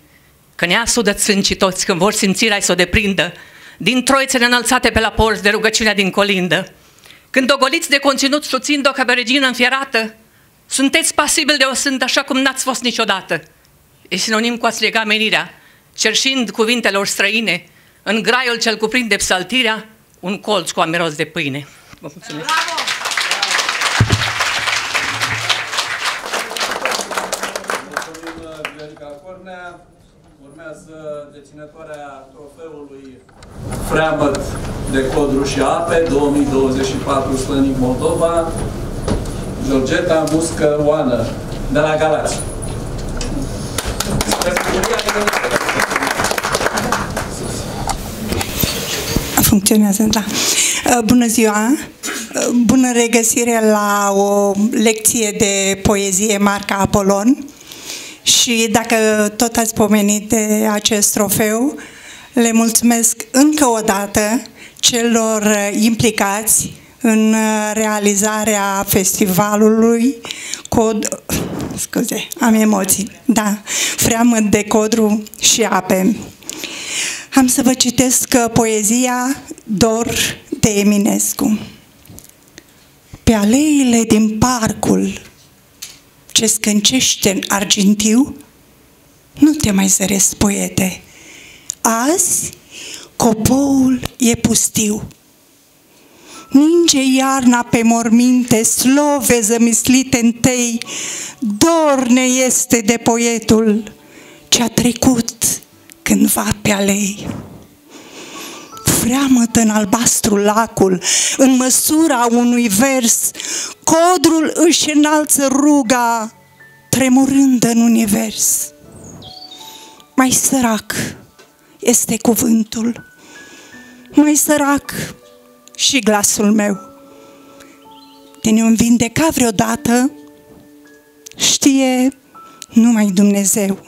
că ne asudă țâncii toți când vor simțirea să o deprindă, din troițele înălțate pe la porți de rugăciunea din colindă. Când ogoliți de conținut suțind-o ca pe regină înfierată, sunteți pasibil de o sândă așa cum n-ați fost niciodată. E sinonim cu a-ți lega menirea, cerșind cuvintelor străine, în graiul ce-l cuprinde psaltirea, un colț cu amiros de pâine. Vă mulțumesc! Bravo! Urmează deținătoarea trofeului Freamăt de Codru și Ape două mii douăzeci și patru Slănic Moldova, Georgeta Muscălan de la Galați. Funcționează, da. Bună ziua! Bună regăsire la o lecție de poezie marca Apolon. Și dacă tot ați pomenit de acest trofeu, le mulțumesc încă o dată celor implicați în realizarea festivalului Cod... Scuze, am emoții, da, Freamăt de Codru și Ape. Am să vă citesc poezia Dor de Eminescu. Pe aleile din parcul ce scâncește în argintiu, nu te mai zăresc, poete. Azi copoul e pustiu. Ninge iarna pe morminte, slove zămislite întei, dor ne este de poetul ce-a trecut cândva pe alei. Freamătă în albastru lacul, în măsura unui vers, codrul își înalță ruga, tremurând în univers. Mai sărac este cuvântul, mai sărac și glasul meu. Te-ne-o vindeca vreodată, știe numai Dumnezeu.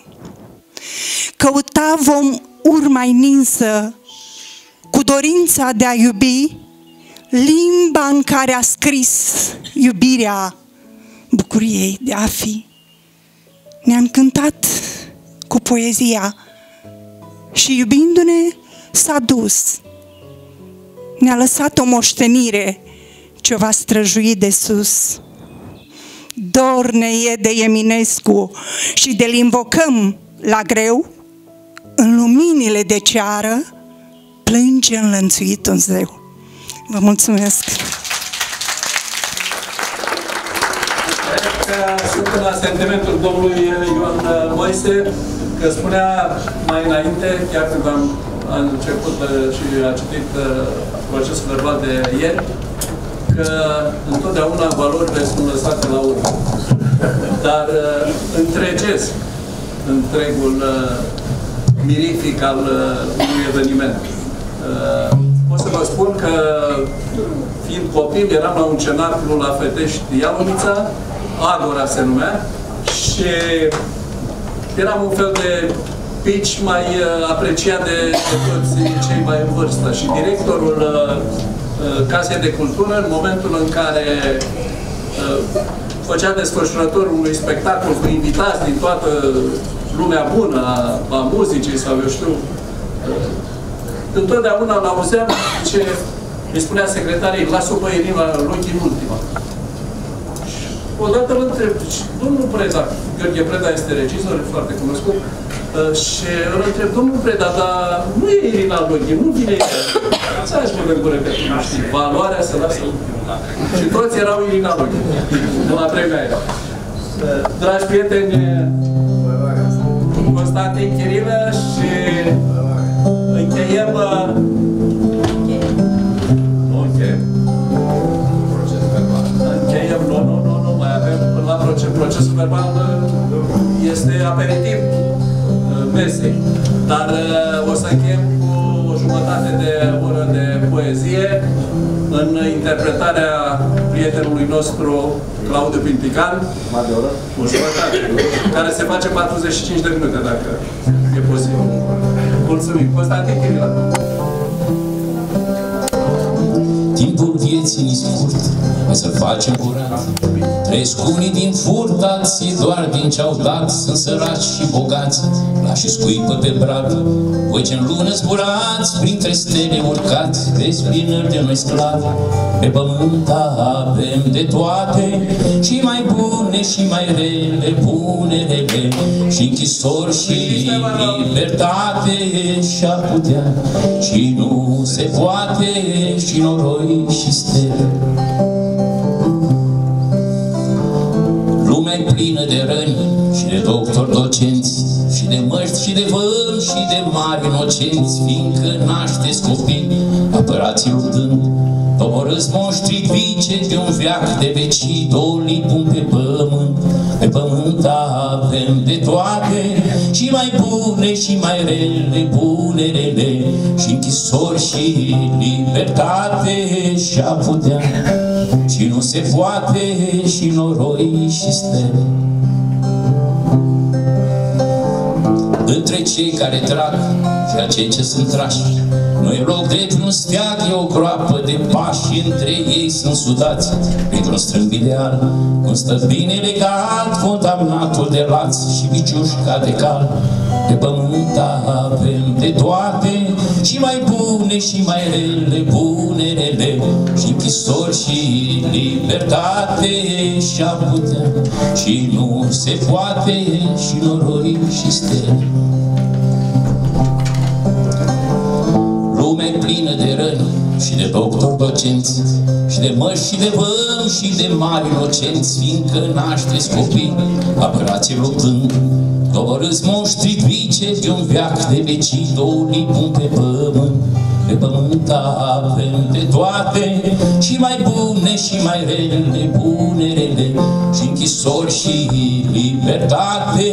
Căuta vom urma-i ninsă, cu dorința de a iubi, limba în care a scris iubirea bucuriei de a fi. Ne-a încântat cu poezia și iubindu-ne s-a dus. Ne-a lăsat o moștenire ce va străjui de sus. Dor ne e de Eminescu și de-l invocăm la greu în luminile de ceară, plânge înlănțuit un zeu. Vă mulțumesc! Cred că sunt la sentimentul domnului Ion Moise, că spunea mai înainte, chiar când am început și a citit procesul verbal de ieri, că întotdeauna valorile sunt lăsate la urmă. Dar întregez întregul mirific al unui eveniment. Uh, pot să vă spun că, fiind copil, eram la un cenaclu la Fetești Ialomița, Agora se numea, și eram un fel de pitch mai uh, apreciat de, de toți cei mai în vârstă. Și directorul uh, Casei de Cultură, în momentul în care uh, făcea desfășurătorul unui spectacol cu invitați din toată lumea bună a, a muzicii sau, eu știu, uh, întotdeauna l-auzeam ce îi spunea secretarei, las-o pe Irina Luchi în ultima. Și odată îl întreb, domnul Preda, Gheorghe Preda este regizor, foarte cunoscut, și îl întreb, domnul Preda, dar nu e Irina Luchi, nu vine Irina Luchi. Să aș mă gândură că nu știi, valoarea se lasă ultima. Și toți erau Irina Luchi. Până la premia era. Dragi prieteni, Constantin Chirilă și încheiem Încheiem, nu, nu, nu, nu, mai avem până la proces, procesul verbal este aperitiv mesei, dar o să încheiem cu o jumătate de oră de poezie în interpretarea prietenului nostru Claudiu Pintican, o jumătate, care se face patruzeci și cinci de minute, dacă e posibil. Mulțumim! Constantin Chirilă! Timpul vieții scurt, să-l facem curat. Trăiesc unii din furt, alții doar din ce-au dat. Sunt săraci și bogați, lași scuipă pe brad. Voi ce-n lună zburați, printre stele urcați, de spinări de noi sclavi. Pe pământ avem de toate, și mai bune și mai rele, bune rele, și închisori și libertate. Și-ar putea, și nu se poate, și noroi și stele. Lumea plină de răni și de doctori docenți, și de măști și de vămi și de mari inocenți, fiindcă nașteți copii, apărați-i luptând. Omorâți monștri vice de un veac de vecii, doli pun pe pământ. Pe pământ avem de toate, și mai bune și mai rele, bune rele, și închisori și libertate. Și-a putea, și nu se poate, și noroi și stele. Între cei care trag și acei ce sunt trași, nu-i loc drept-un steag, e o groapă de pași, între ei sunt sudați, printr-un strâmb ideal, un stăpâne legat, condamnatul de laț și viciușca de cal. Pe pământ avem de toate, și mai bune și mai rele, bune rele, și închisori și libertate. Și-a putea, și nu se poate, și noroi și stele. Lume plină de răni și de doctori docenți, și de măști și de vămi și de mari inocenți, fiindcă nașteți copii, apărați-i luptând. Doborâți monștri vice de un veac de vecii, doli pun pe pământ. Pe pământ avem de toate, și mai bune și mai rele, bune rele, și închisori și libertate.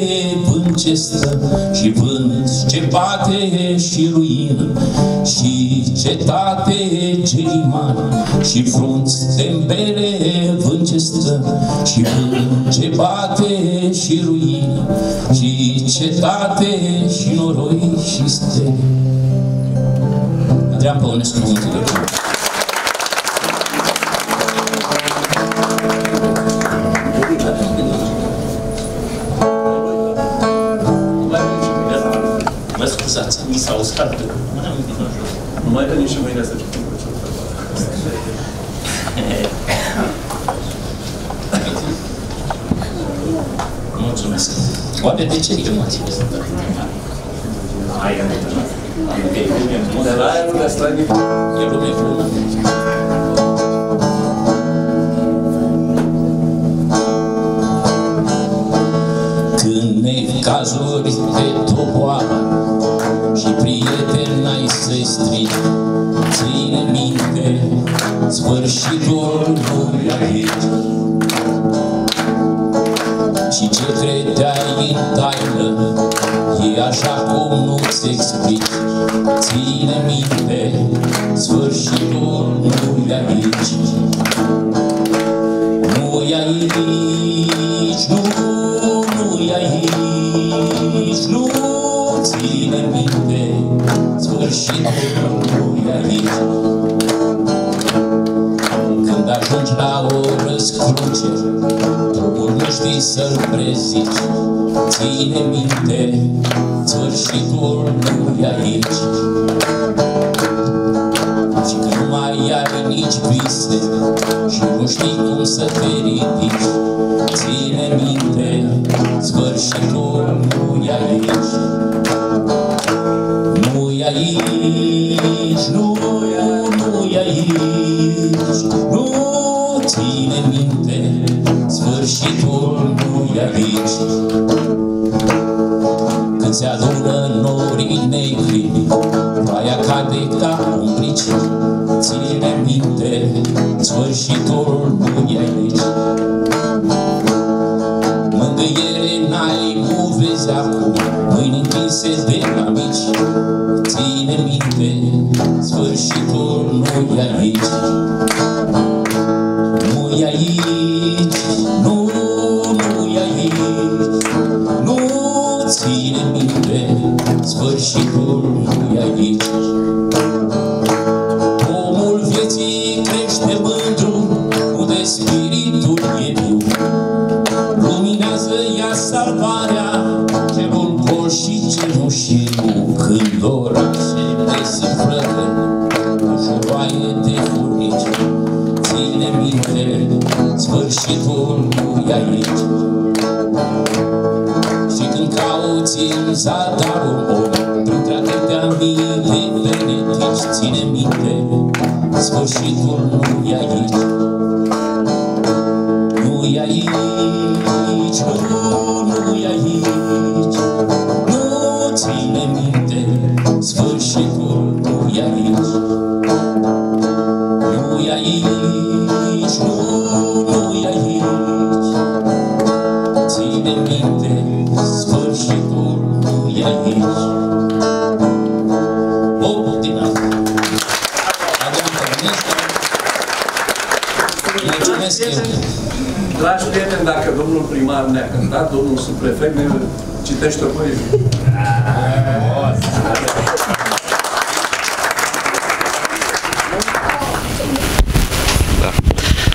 Vânt ce stă și vânt ce bate, și ruină și cetate, gerimani și frunți de mbele. Vânt ce stă și vânt ce bate, și ruină și cetate, și noroi și stele. Adrian Păunescu, Muntul de Păunescu. Mă scuzați, mi s-a uscat de mâna în vină jos. Nu mai venim și mâine să citim cu ce-o trebare. Mulțumesc. Oare de ce e motivul să dă? Aia nu te dă. De la aerul de Slănic, e lume frână. Când necazuri te toboară și prieteni n-ai să-i strigi, ține minte sfârșitul lumii aici. Și ce credeai în taină, e așa cum nu-ți explici. Ține minte, sfârșitul nu-i aici. Nu-i aici, nu, nu-i aici, nu. Ține minte, sfârșitul nu-i aici. Când ajungi la o răscruce, tu nu știi să-l prezici. ține minte, sfârșitul nu e aici. Și că nu mai ai nici vise și nu știi cum să te ridici, ține minte, sfârșitul nu e aici. Nu e aici, nu, nu e aici, nu, ține minte, sfârșitul nu e aici. Când se adună norii negri, ploaia cade ca un pricin, ține minte, sfârșitul nu e aici. Mângâiere n-ai, nu vezi acum, mâini întinse de amici, ține minte, sfârșitul nu e aici. Nu e aici, nu, nu e aici, nu, ține minte, sfârșitul nu e aici. Omul vieții crește mândru, unde spiritul e viu, luminează ea salvarea, cerul gol și cerușiu, când orașele se frăgă, cu șoroaie de furnici. Ține minte, sfârșitul nu-i aici. Și când cauți în zadarul om, printre atâtea mii de feritici, ține minte, sfârșitul nu-i aici. Nu-i aici, nu, nu-i aici, nu, ține minte, sfârșitul nu-i aici. Nu-i aici, nu, nu-i aici, ține minte, sfârșitul nu-i aici. Bun, din asta! Adrian Părănescu! Mulțumesc! Dragi prieteni, dacă domnul primar ne-a cântat, domnul subprefect ne citește o poezie.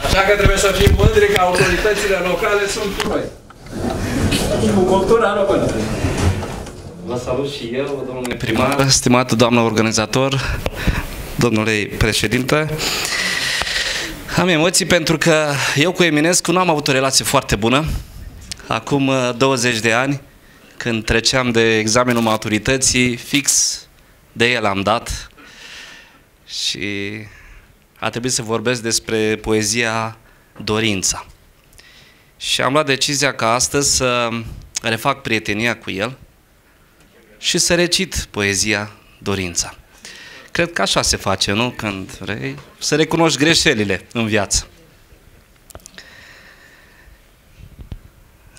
Așa că trebuie să fim mândri că autoritățile locale sunt cu noi. Cu cultura română. Vă salut și eu, domnule primar, stimată doamnă organizator, domnule președinte. Am emoții pentru că eu cu Eminescu nu am avut o relație foarte bună. Acum douăzeci de ani, când treceam de examenul maturității, fix de el am dat. Și a trebuit să vorbesc despre poezia Dorința. Și am luat decizia ca astăzi să refac prietenia cu el și să recit poezia Dorința. Cred că așa se face, nu? Când vrei să recunoști greșelile în viață.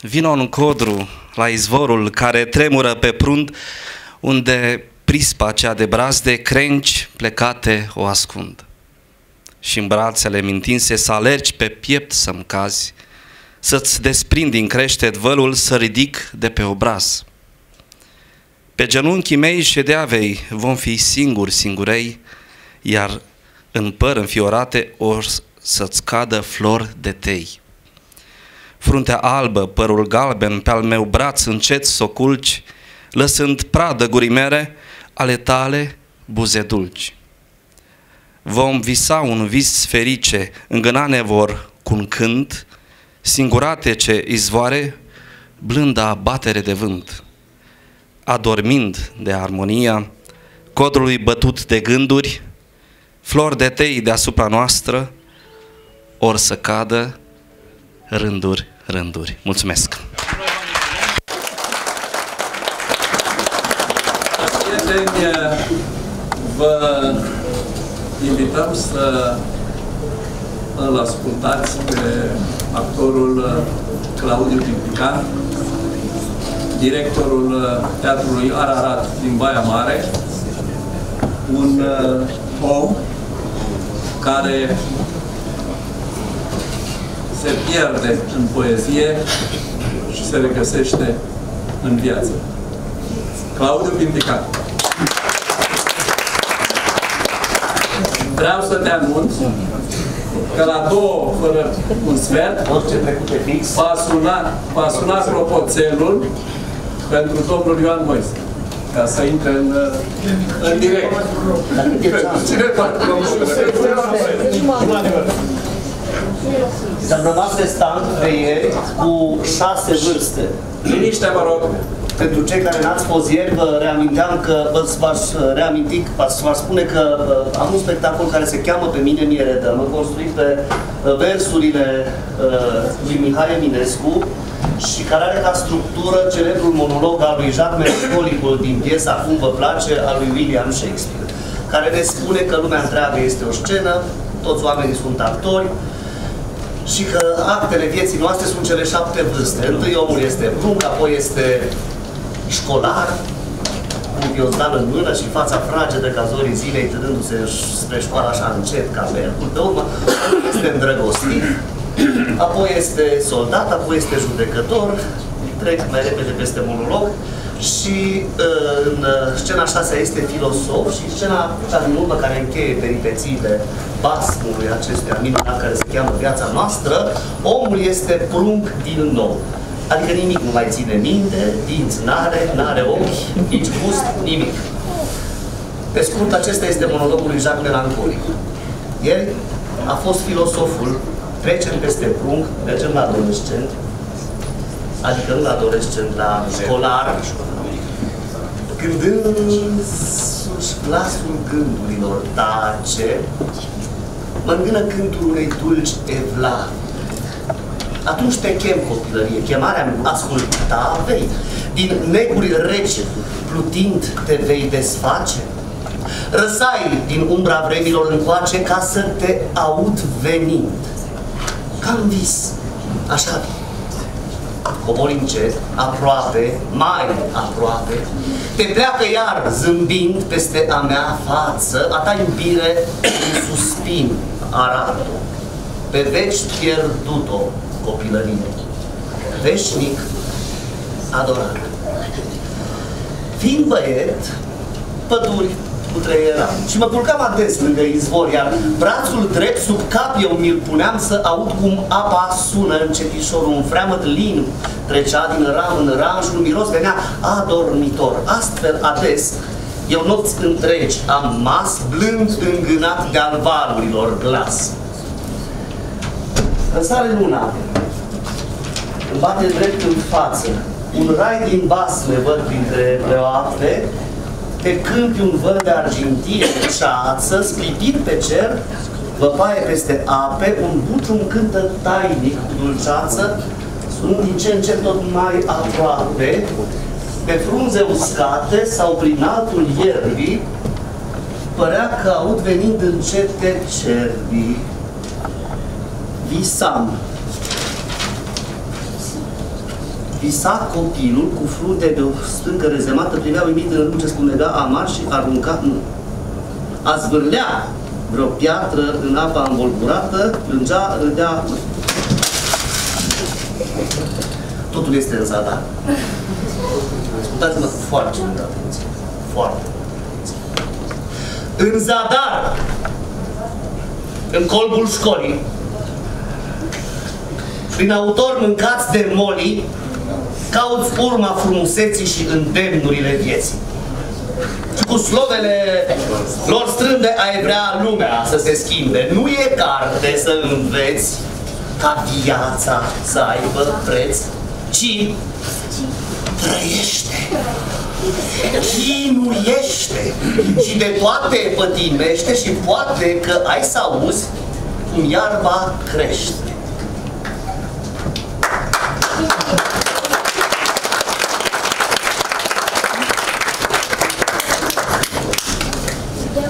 Vino un codru la izvorul care tremură pe prund, unde prispa cea de brazde crenci plecate o ascund. Și în brațele-mi întinse să alergi pe piept să-mi cazi, să-ți desprind din creștet vălul, să ridic de pe obraz. Pe genunchii mei ședea vei, vom fi singuri, singurei, iar în păr înfiorate or să-ți cadă flori de tei. Fruntea albă, părul galben, pe-al meu braț încet s-o culci, lăsând pradă gurimere ale tale buze dulci. Vom visa un vis ferice, îngâna nevor cu-un cânt, singuratece izvoare, blânda abatere de vânt. Adormind de armonia codrului bătut de gânduri, flori de tei deasupra noastră, or să cadă rânduri, rânduri. Mulțumesc! Vă invităm să îl ascultați pe actorul Claudiu Pintican, directorul Teatrului Ararat din Baia Mare, un om care se pierde în poezie și se regăsește în viață. Claudiu Pintican. Vreau să te anunț că la două fără un sfert va suna, va suna clopoțelul pentru domnul Ioan Moise, ca să intre în, în direct. Pentru cine poate să rămas de stand pe ieri cu șase vârste. Liniște, mă rog. Pentru cei care n-ați fost ieri, vă reaminteam că, v-aș reaminti, v-aș spune că am un spectacol care se cheamă Pe mine mi-e redă. Am construit pe versurile lui Mihai Eminescu și care are ca structură celebrul monolog al lui Jacques Melancholicul din piesa Cum vă place a lui William Shakespeare, care ne spune că lumea întreagă este o scenă, toți oamenii sunt actori, și că actele vieții noastre sunt cele șapte vârste. Întâi omul este prunc, apoi este școlar, cu ghiozdan în mână și fața fragedă ca zorii zilei, tânându-se spre școală așa încet, ca mercul de urmă, este îndrăgostit, apoi este soldat, apoi este judecător, trec mai repede peste monolog, și în scena șasea este filosof și scena cea din urmă care încheie peripețiile basmului acestuia minunat care se cheamă Viața noastră, omul este prunc din nou. Adică nimic nu mai ține minte, dinți n-are, n-are ochi, nici gust, nimic. Pe scurt, acesta este monologul lui Jacques Melancholic. El a fost filosoful, trecem peste prunc, mergem la adolescent, adică nu la adolescent, la școlar, când însuși glasul gândurilor tace, mă îngână cântul unei dulci evlavii. Atunci te chem, copilărie, chemarea asculta vei. Din neguri reci, plutind, te vei desface. Răsai din umbra vremilor încoace ca să te aud venind. Ca în vis, așa. Cobori încet, aproape, mai aproape, te pleacă iar zâmbind peste a mea față, a ta iubire un suspin arată. Pe veci pierdut-o, copilărie, veșnic adorat. Fiind băiet, păduri cutreieram și mă culcam ades lângă izvor, iar brațul drept sub cap eu mi-l puneam să aud cum apa sună încetișorul, un freamăt lin trecea din ram în ram și un miros venea adormitor. Astfel ades, eu nopți întregi am mas, blând îngânat de al valurilor glas. Răsare luna, îmi bate drept în față, un rai din basme văd printre pleoapte, pe câmpi un văr de argintie de ceață, sclipit pe cer, văpaie peste ape, un bucium cântă tainic cu dulceață, sunând din ce în ce tot mai aproape, pe frunze uscate sau prin altul ierbii, părea că aud venind încet de cerbii. Visam. Visa copilul cu frunte de o stâncă rezemată, privea uimit în luce scumega amar și arunca, nu. A zvârlea vreo piatră în apa învolburată, plângea, râdea. Totul este în zadar. Ascultați-mă foarte mult atenție. Foarte. În zadar! În colbul școlii, prin autor mâncați de molii, cauți urma frumuseții și îndemnurile vieții. Și cu slovele lor strâmbe ai vrea lumea să se schimbe. Nu e carte să înveți ca viața să aibă preț, ci trăiește, chinuiește și de toate pătimește și poate că ai să auzi cum iarba crește.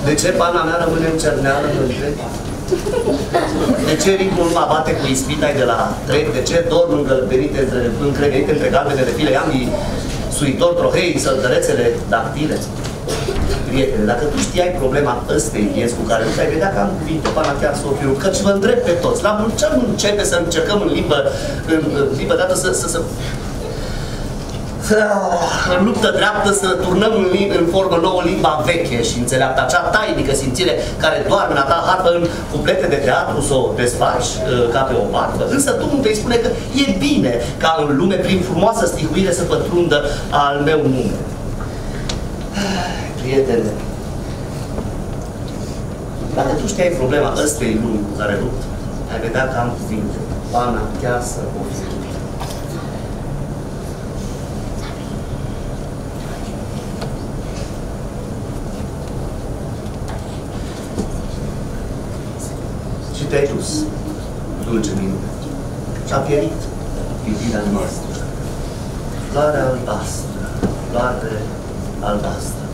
De ce pana mea rămâne în cerneală? De ce ritmul mă bate cu ispita-i de la trei? De ce dorm încremenite între galbenele de file ambii, suitor, trohei, săltărețele, dactile? Prietene, dacă tu știai problema ăstei vieți cu care te-ai vedea cam cuvinte, pana chiar sofiul, căci vă întreb pe toți, la ce începe să încercăm în limbă, în limbă dată să, să, să... în luptă dreaptă să turnăm în, în formă nouă limba veche și înțeleaptă, acea tainică simțire care doarme în a ta hartă, în cuplete de teatru să o desfaci ca pe o marfă, însă tu îmi vei spune că e bine ca în lume prin frumoasă stihuire să pătrundă al meu nume. Prietene, dacă tu știai problema ăstei lumi cu care lupt, ai vedea că am cuvinte, pana chiar să o fi. Te-ai dus, dulce minune, și-a pierit iubirea noastră. Floare albastră, floare albastră.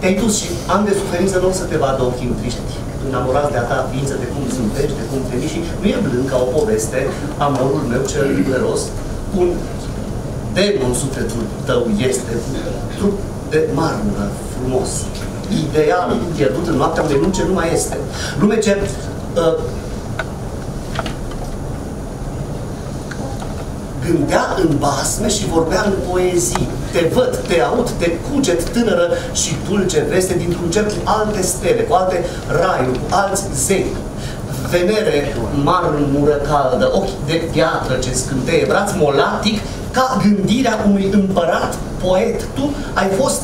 Te-ai dus și am de suferință nu o să te vadă ochii întriști, înamorați de-a ta ființă, de cum zâmbești, de cum te miști. Nu e blând ca o poveste, amorul meu cel dureros, un demon sufletul tău este, trup de marmură frumos, ideal pierdut în noaptea unei lume ce nu mai este. Lume ce gândea în basme și vorbea în poezii. Te văd, te aud, te cuget tânără și dulce veste dintr-un cer cu alte stele, cu alte raiuri, cu alți zei. Venere marmură caldă, ochi de piatră ce scânteie, braț molatic ca gândirea unui împărat poet. Tu ai fost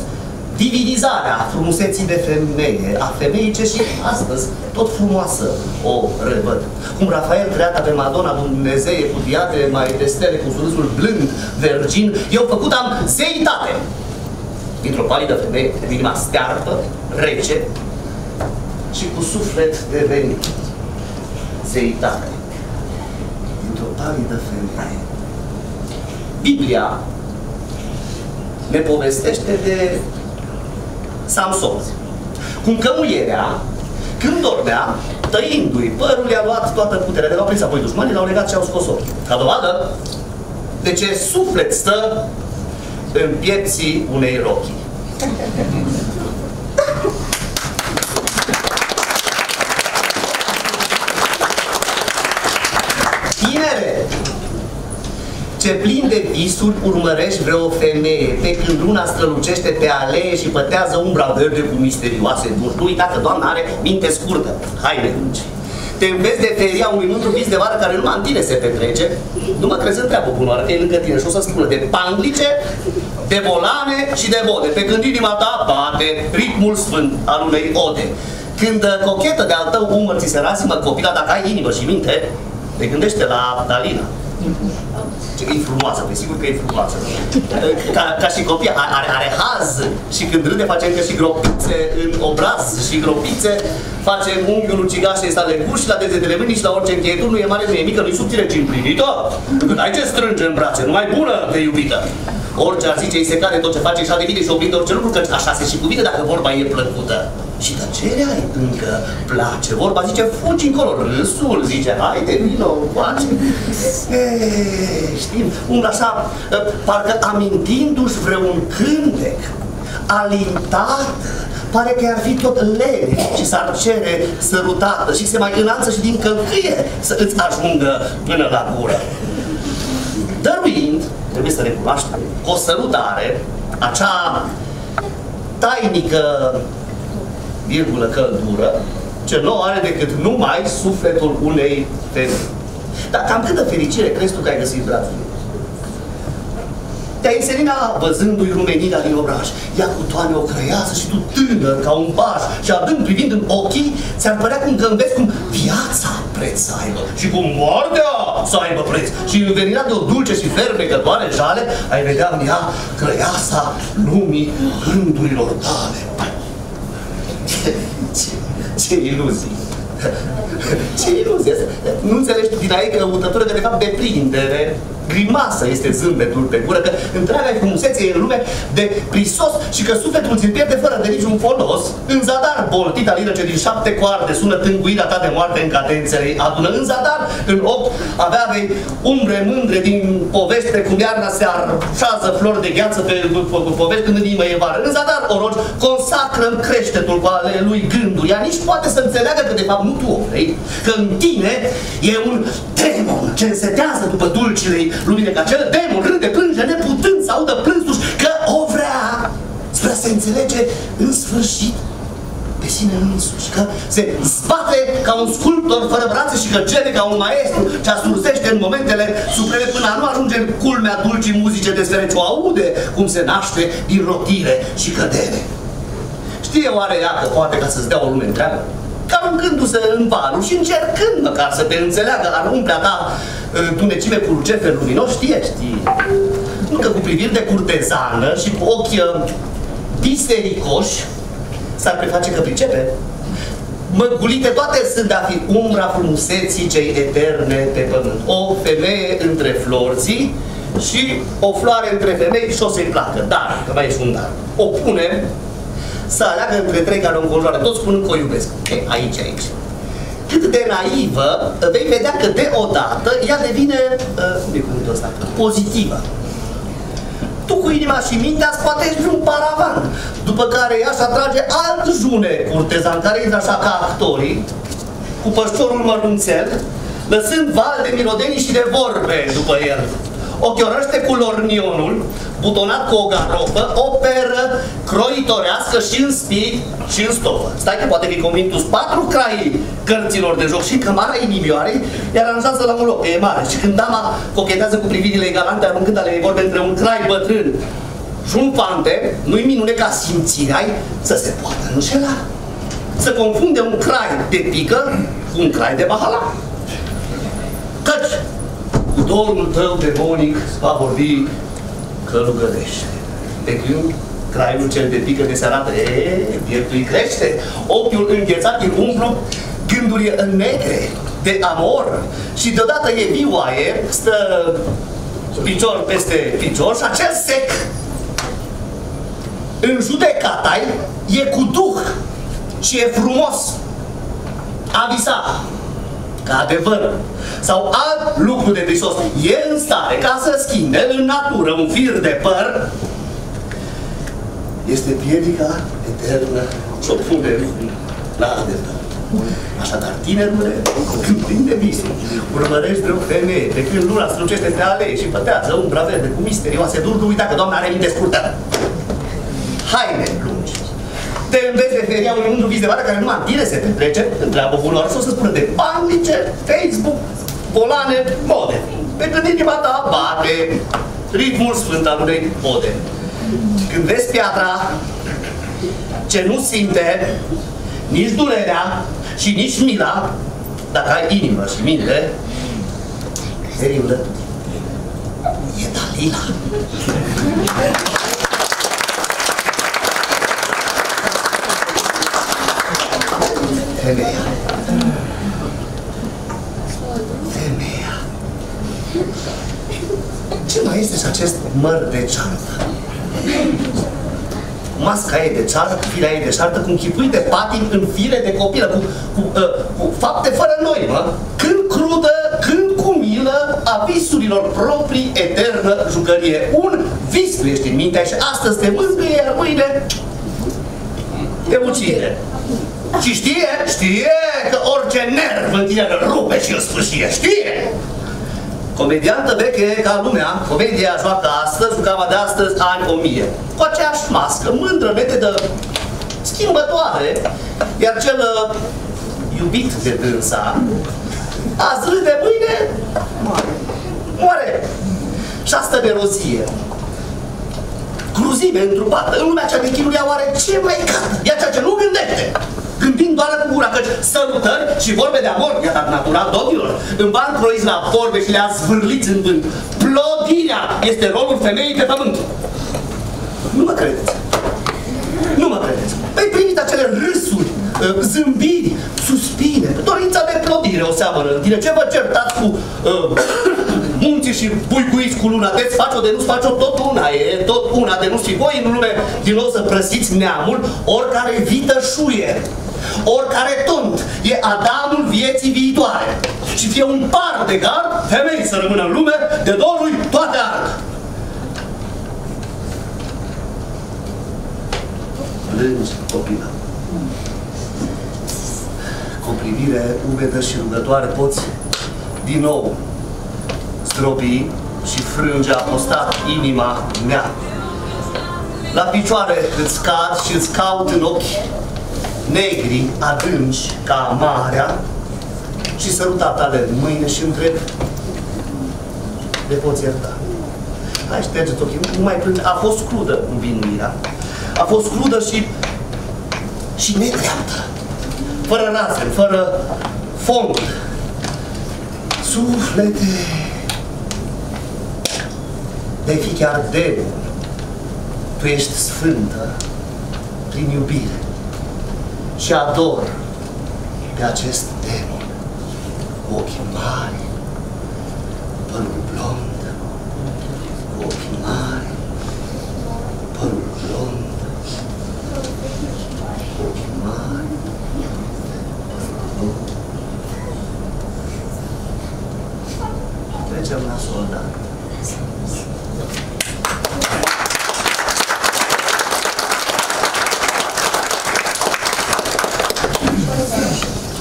divinizarea frumuseții de femeie, a femeii ce și astăzi tot frumoasă o revăd. Cum Rafael creata pe Madonna Dumnezeie cu diadele mai de stele, cu surâsul blând, vergin, eu făcut am zeitate. Dintr-o palidă femeie, cu inima stearpă, rece și cu suflet devenit. Zeitate. Dintr-o palidă femeie. Biblia ne povestește de Samson. Cum cămuierea, când dormea, tăindu-i părul, i-a luat toată puterea. De l-au prins apoi dușmanii, l-au legat și au scos ochii. Ca dovadă de ce suflet stă în piepții unei rochii. Tinere, ce plin de visuri urmărești vreo femeie, pe când luna strălucește pe alee și pătează umbra verde cu misterioase duri. Nu uita că doamna are minte scurtă, haine lungi. Te înveți de feria unui mântru vis de vară care numai în tine se petrece, nu mă crezi întreabă bunoară, că e lângă tine și o să spună de panglice, de volane și de vode, pe când inima ta bate ritmul sfânt al unei ode. Când cochetă de-al tău umăr ți se rasimă copila, dacă ai inimă și minte, te gândește la Dalina. Ce că e frumoasă, pe sigur că e frumoasă. Ca, ca și copii, are, are haz și când râde face încă și gropițe în obraz și gropițe, face unghiul ucigașei sale în gurși, la degetele mâinii și la orice încheieturi, nu e mare, nu e mică, nu e subțire, ci împlinită. Când ai ce strânge în brațe, numai bună de iubită. Orice ar zice, îi se cade tot ce face, și-a devine și oglindă orice lucru, că așa se și cuvine dacă vorba e plăcută. Și tăcerea încă place, vorba zice, fugi încolo, râsul zice, haide, vino, face. Știm, un așa, parcă amintindu-și vreun cântec, alintat, pare că ar fi tot lene și s-ar cere sărutată și se mai înalță și din călcâie să îți ajungă până la gură. Dăruind, trebuie să recunoaștem, o sărutare, acea tainică virgulă căldură, ce nu are decât numai sufletul unei femei. Dar cam câtă fericire crezi tu că ai găsit, dragul meu? Te-ai înselinat văzându-i rumenirea din obraj. Ea cu toane o crăiasă și tu tânăr ca un baj și adânc privind în ochii, ți-ar părea cum că înveți cum viața preț să aibă și cum moartea să aibă preț. Și învenirea de o dulce și fermecătoare jale, ai vedea în ea crăiasa lumii gândurilor tale. Ce, ce iluzii! Ce iluzie asta! Nu înțelegi din aici că lăutătură că de fapt deprindere, grimasă este zâmbetul pe gură, că întreaga frumusețe e în lume de prisos și că sufletul ți-l pierde fără de niciun folos. În zadar, boltita liră ce din șapte coarde sună tânguirea ta de moarte în cadențele adună. În zadar, în opt, avea vei umbre mândre din poveste, cum iarna se arșează flori de gheață pe povești când în inimă e vară. În zadar, oroci, consacră-mi creștetul cu ale lui gânduri. Ea nici poate să înțeleagă că de fapt nu tu o vrei, că în tine e un demon ce însetează după dulcile lumine ca acel demon râde, plânge, neputând să audă plânsul, că o vrea spre a se înțelege în sfârșit pe sine însuși, că se zbate ca un sculptor fără brațe și că cere ca un maestru ce asurzește în momentele supreme până nu ajunge în culmea dulcii muzice de sfere, ce o aude cum se naște din rotire și cădere. Știe oare ea că poate ca să-ți dea o lume întreagă? Că aruncându-se în valul și încercând măcar să te înțeleagă, ar umplea ta tunecime cu lucefe luminoși, știe, știe. Nu că cu priviri de curtezană și cu ochi bisericoși, s-ar preface că pricepe. Măgulite toate sunt de a fi umbra frumuseții cei eterne pe pământ. O femeie între florții și o floare între femei și o să-i placă. Dar, că mai ești un dar, o pune să aleagă între trei care o înconjoară, toți spunând că o iubesc. E, aici, aici. Cât de naivă, vei vedea că deodată ea devine, uh, cum e cuvântul ăsta, pozitivă. Tu cu inima și mintea scoatești un paravan, după care ea își atrage alt june curtezan, care intră așa ca actorii, cu păștorul mărunțel, lăsând val de mirodenii și de vorbe după el. Ochiorăște cu lornionul, butonat cu o garofă, o peră croitorească și în spic și în stofă. Stai că poate fi convintus patru craii cărților de joc și cămara inimioarei e aranjează la un loc, e mare. Și când dama cochetează cu privirile galante, aruncând ale ei vorbe între un crai bătrân și un fante, nu-i minune ca simțirea să se poată înșela. Să confunde un crai de pică cu un crai de bahala. Căci cu dorul tău demonic va vorbi călugărește. Pe când craiul cel de pică de se arată, eee, pieptul crește, ochiul înghețat îl umplu, gândurile în negre, de amor, și deodată e vioaie, stă picior peste picior și acel sec în judecata e cu duh și e frumos. A visat ca adevăr sau alt lucru de prisos, e în stare ca să schimbe în natură un fir de păr, este piedica eternă și o pune la adevăr. Așadar, tinerule, când prinde visul, urmărești vreo femeie, de când luna strălucește pe alee și pătează umbra verde cu misterioase durduri, uita că doamna are minte scurtă. Haine lungi. Te înveți referia unui undru vis de vară care numai în tine se petrece, întreabă bună și o să spună de bandice, Facebook, volane, mode. Pe când inima ta bate ritmul sfânt al unei mode. Când vezi piatra ce nu simte nici durerea și nici mila, dacă ai inimă și minte, seriul e Dalila. Femeia. Femeia. Ce mai este și acest măr de ceartă? Masca e de ceartă, firea e de ceartă, cu un chipui de patim în fire de copilă, cu, cu, uh, cu fapte fără noi, mă. Când crudă, când cu milă, a visurilor proprii, eternă jucărie. Un vis tu ești în mintea și astăzi te mângâie, iar mâine te ucide. Și știe, știe că orice nerv în tine îl rupe și îl sfârșie, știe! Comediantă veche ca lumea, comedia joacă astăzi, jucava de astăzi, ani o mie. Cu aceeași mască, mândră, netedă, schimbătoare, iar cel uh, iubit de dânsa, azi râde, mâine, moare. Și asta de rozie. Cruzime întrupată, în lumea cea de chinuri, oare ce mai cată? Ia ceea ce nu gândește! Gândind doar cu gura, căci sărutări și vorbe de amor, i-a dat natura domnilor. În bani croiți la vorbe și le-a zvârliți în vânt. Plodirea este rolul femeii pe pământ. Nu mă credeți. Nu mă credeți. Păi primiți acele râsuri, zâmbiri, suspine, dorința de plodire o seamănă în tine. Ce vă certați cu uh, munții și buicuiți cu luna? Deci faci-o de nu-ți faci-o, tot una e, tot una de nu-ți fi voi în lume din nou să prăsiți neamul, oricare vitășuie. Oricare tont e Adamul vieții viitoare și fie un par de gard, femei să rămână în lume, de dorul toate ard. Plângi, copilă. Cu o privire umedă și rugătoare poți din nou stropii și frângea a postat inima mea. La picioare îți cad și îți caut în ochi negri, adânci ca marea, și săruta tale în mâine și întreb: le poți ierta? Hai, șterge-ți ochii, nu mai plânge. A fost crudă învinuirea. A fost crudă și și nedreaptă. Fără razne, fără fond. Suflete, vei fi chiar demn. Tu ești sfântă prin iubire și ador pe acest demon cu ochii mari, părul blond, cu ochii mari, părul blond, cu ochii mari, părul blond. Trecem la soldat.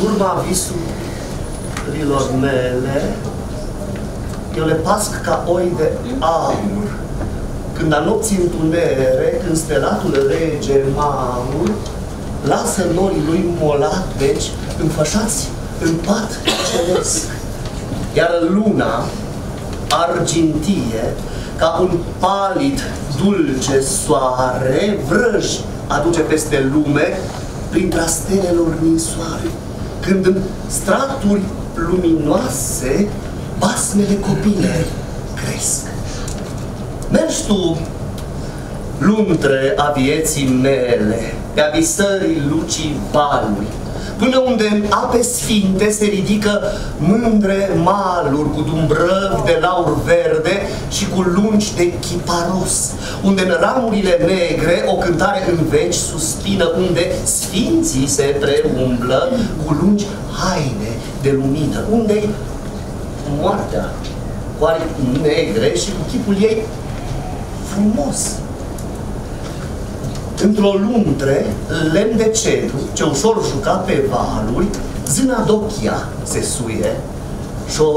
Turma visurilor mele, eu le pasc ca oi de aur. Când a nopții întunere, când stelatul rege maur, lasă norii lui molat, deci înfășați în pat celesc. Iar luna argintie, ca un palid dulce soare, vrăj aduce peste lume printre stelelor ninsoare. Când în straturi luminoase basmele copile cresc. Mergi tu, luntre a vieții mele, pe abisării lucii valului, până unde în ape sfinte se ridică mândre maluri cu dumbrăvi de laur verde și cu lungi de chiparos, unde în ramurile negre o cântare în veci suspină, unde sfinții se preumblă cu lungi haine de lumină, unde-i moartea cu aripi negre și cu chipul ei frumos. Într-o luntre, lemn de cedru, ce ușor juca pe valuri, zâna dochia se suie și-o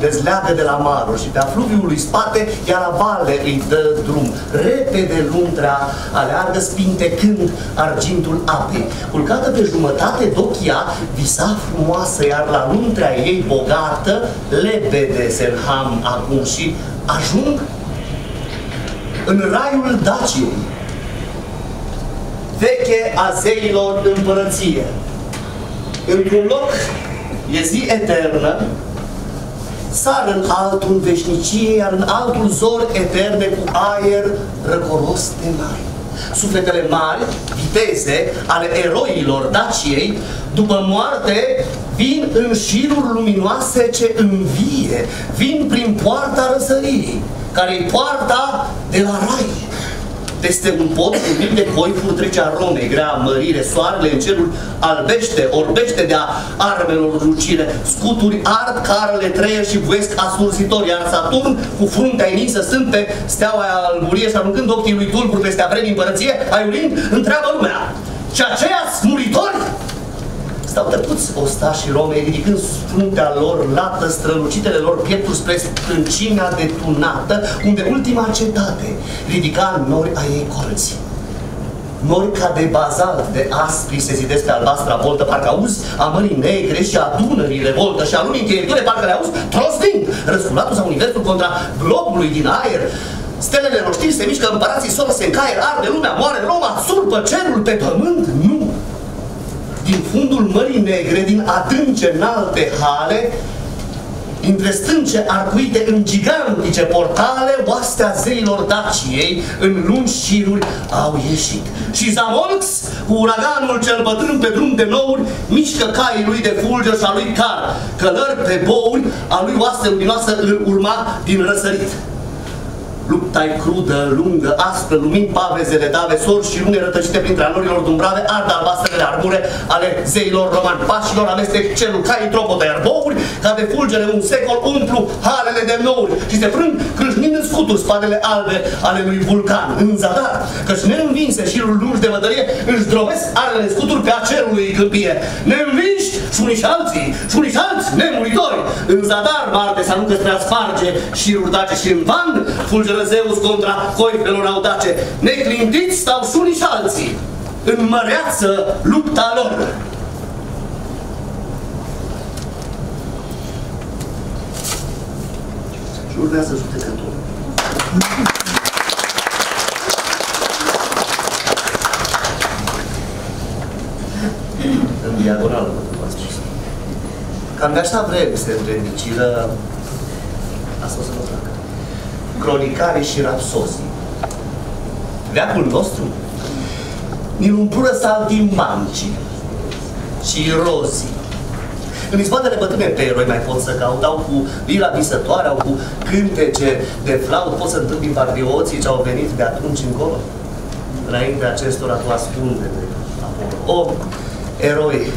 dezleagă de la marul și pe-a fluviului spate, iar la vale îi dă drum. Repede luntrea aleargă spintecând argintul apei. Culcată pe jumătate, dochia visa frumoasă, iar la luntrea ei bogată, lebede se înham acum și ajung în raiul Daciei, veche a zeilor împărăție. Într-un loc e zi eternă, sar în altul veșnicie, iar în altul zor eterne cu aer răcoros de mari. Sufletele mari, viteze, ale eroilor Daciei, după moarte, vin în șiruri luminoase ce învie, vin prin poarta răsăririi, care-i poarta de la rai. Peste un pod cu mii de coifuri trece arome, grea mărire, soarele în cerul albește, orbește de-a armelor lucire, scuturi ard, carele treie și vuiesc asurzitori, iar Saturn, cu fruntea inisă, sunt pe steaua aia alburie și aruncând ochii lui tulburi peste avremii împărăție, aiurind, întreabă lumea: și aceia smuritori? Stau tăcuți ostașii Romei, ridicând fruntea lor lată, strălucitele lor piepturi spre sprâncina detunată, unde ultima cetate ridica nori a ei colți. Nori ca de bazalt, de aspri se zidesc pe albastra voltă, parcă auzi a mării negre și a Dunării revoltă și a lumii încheietură, parcă le auzi trosnind răsculatul sau universul contra globului din aer. Stelele noștri se mișcă, împărații soră se încaier, arde lumea, moare Roma, surpă cerul pe pământ, nu. Din fundul mării negre, din adânce înalte hale, dintre stânce arcuite în gigantice portale, oastea zeilor Daciei în lungi șiruri au ieșit. Și Zamolx, cu uraganul cel bătrân pe drum de nouri, mișcă caii lui de fulger și a lui car, călări pe bouri, a lui oastea luminoasă îl urma din răsărit. Lupta-i crudă, lungă, aspră, lumini pavezele dave, sori și lune rătăcite printre alorilor dumbrave, arda albastrele arbure ale zeilor romani. Pașilor amestec celul ca într-o botă, iar bouri, ca de fulgere un secol, umplu halele de nouri și se frâng crâșnind în scuturi spadele albe ale lui Vulcan. În zadar, căci neînvinse șirul lungi de vădărie, își drobesc arele scuturi pe a cerului câmpie. Neînvinși, și unii și alții, și unii și alți nemuritori. În zadar Marte se aruncă spre a sparge șiruri dace și în vand fulgeră Zeus contra coifrelor audace. Neclintiți stau și unii și alții, în măreață lupta lor. Și urmează judecătorul. În diagonală, cam de așa vreme se întremicilă, asta o să vă placă, cronicarii și rapsozii. Veacul nostru ni-l umpură saltimancii și irozii. În izboatele bătrâne pe eroi mai pot să caut, au cu vila visătoare, au cu cântece de flaut, pot să întâmpli patrioții ce au venit de atunci încolo. Înainte acestora tu ascunde de Apolon. O, eroi,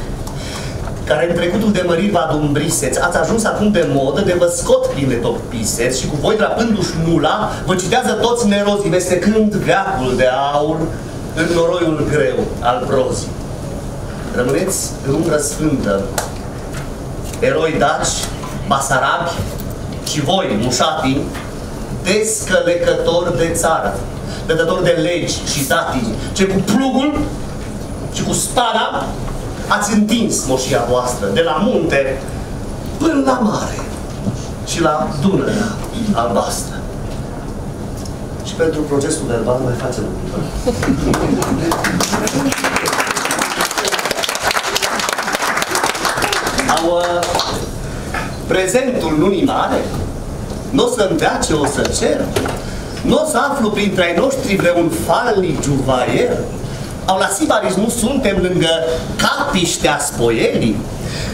care în trecutul de măriri vă adumbriseți, ați ajuns acum de modă de vă scot prin de topiseți și cu voi drapându-și nula, vă citează toți nerozii, mestecând veacul de aur în noroiul greu al prozii. Rămâneți în umbră sfântă, eroi daci, basarabi și voi, mușatii, descălecători de țară, dătători de legi și satii, ce cu plugul și cu spada ați întins moșia voastră, de la munte până la mare și la Dunărea albastră. Și pentru procesul verbal mai facem lucrurile. Prezentul lunii mare, n-o să-mi dea ce o să cer, n-o să aflu printre ai noștri vreun falnic juvaier. Au la Sibaris nu suntem lângă capiștea spoierii.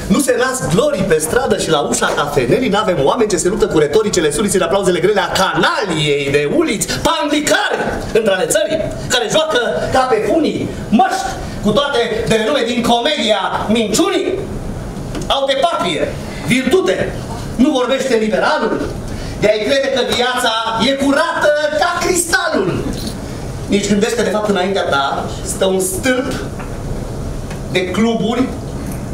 Nu se las glorii pe stradă și la ușa cafenelii, n-avem oameni ce se luptă cu retoricele suliții la aplauzele grele a canaliei de uliți, pandicari între ale țării, care joacă ca pe funii, măști, cu toate de renume din comedia minciunii. Au de patrie, virtute, nu vorbește liberalul, de-ai crede că viața e curată ca cristalul. Nici gândesc că de fapt înaintea ta stă un stâlp de cluburi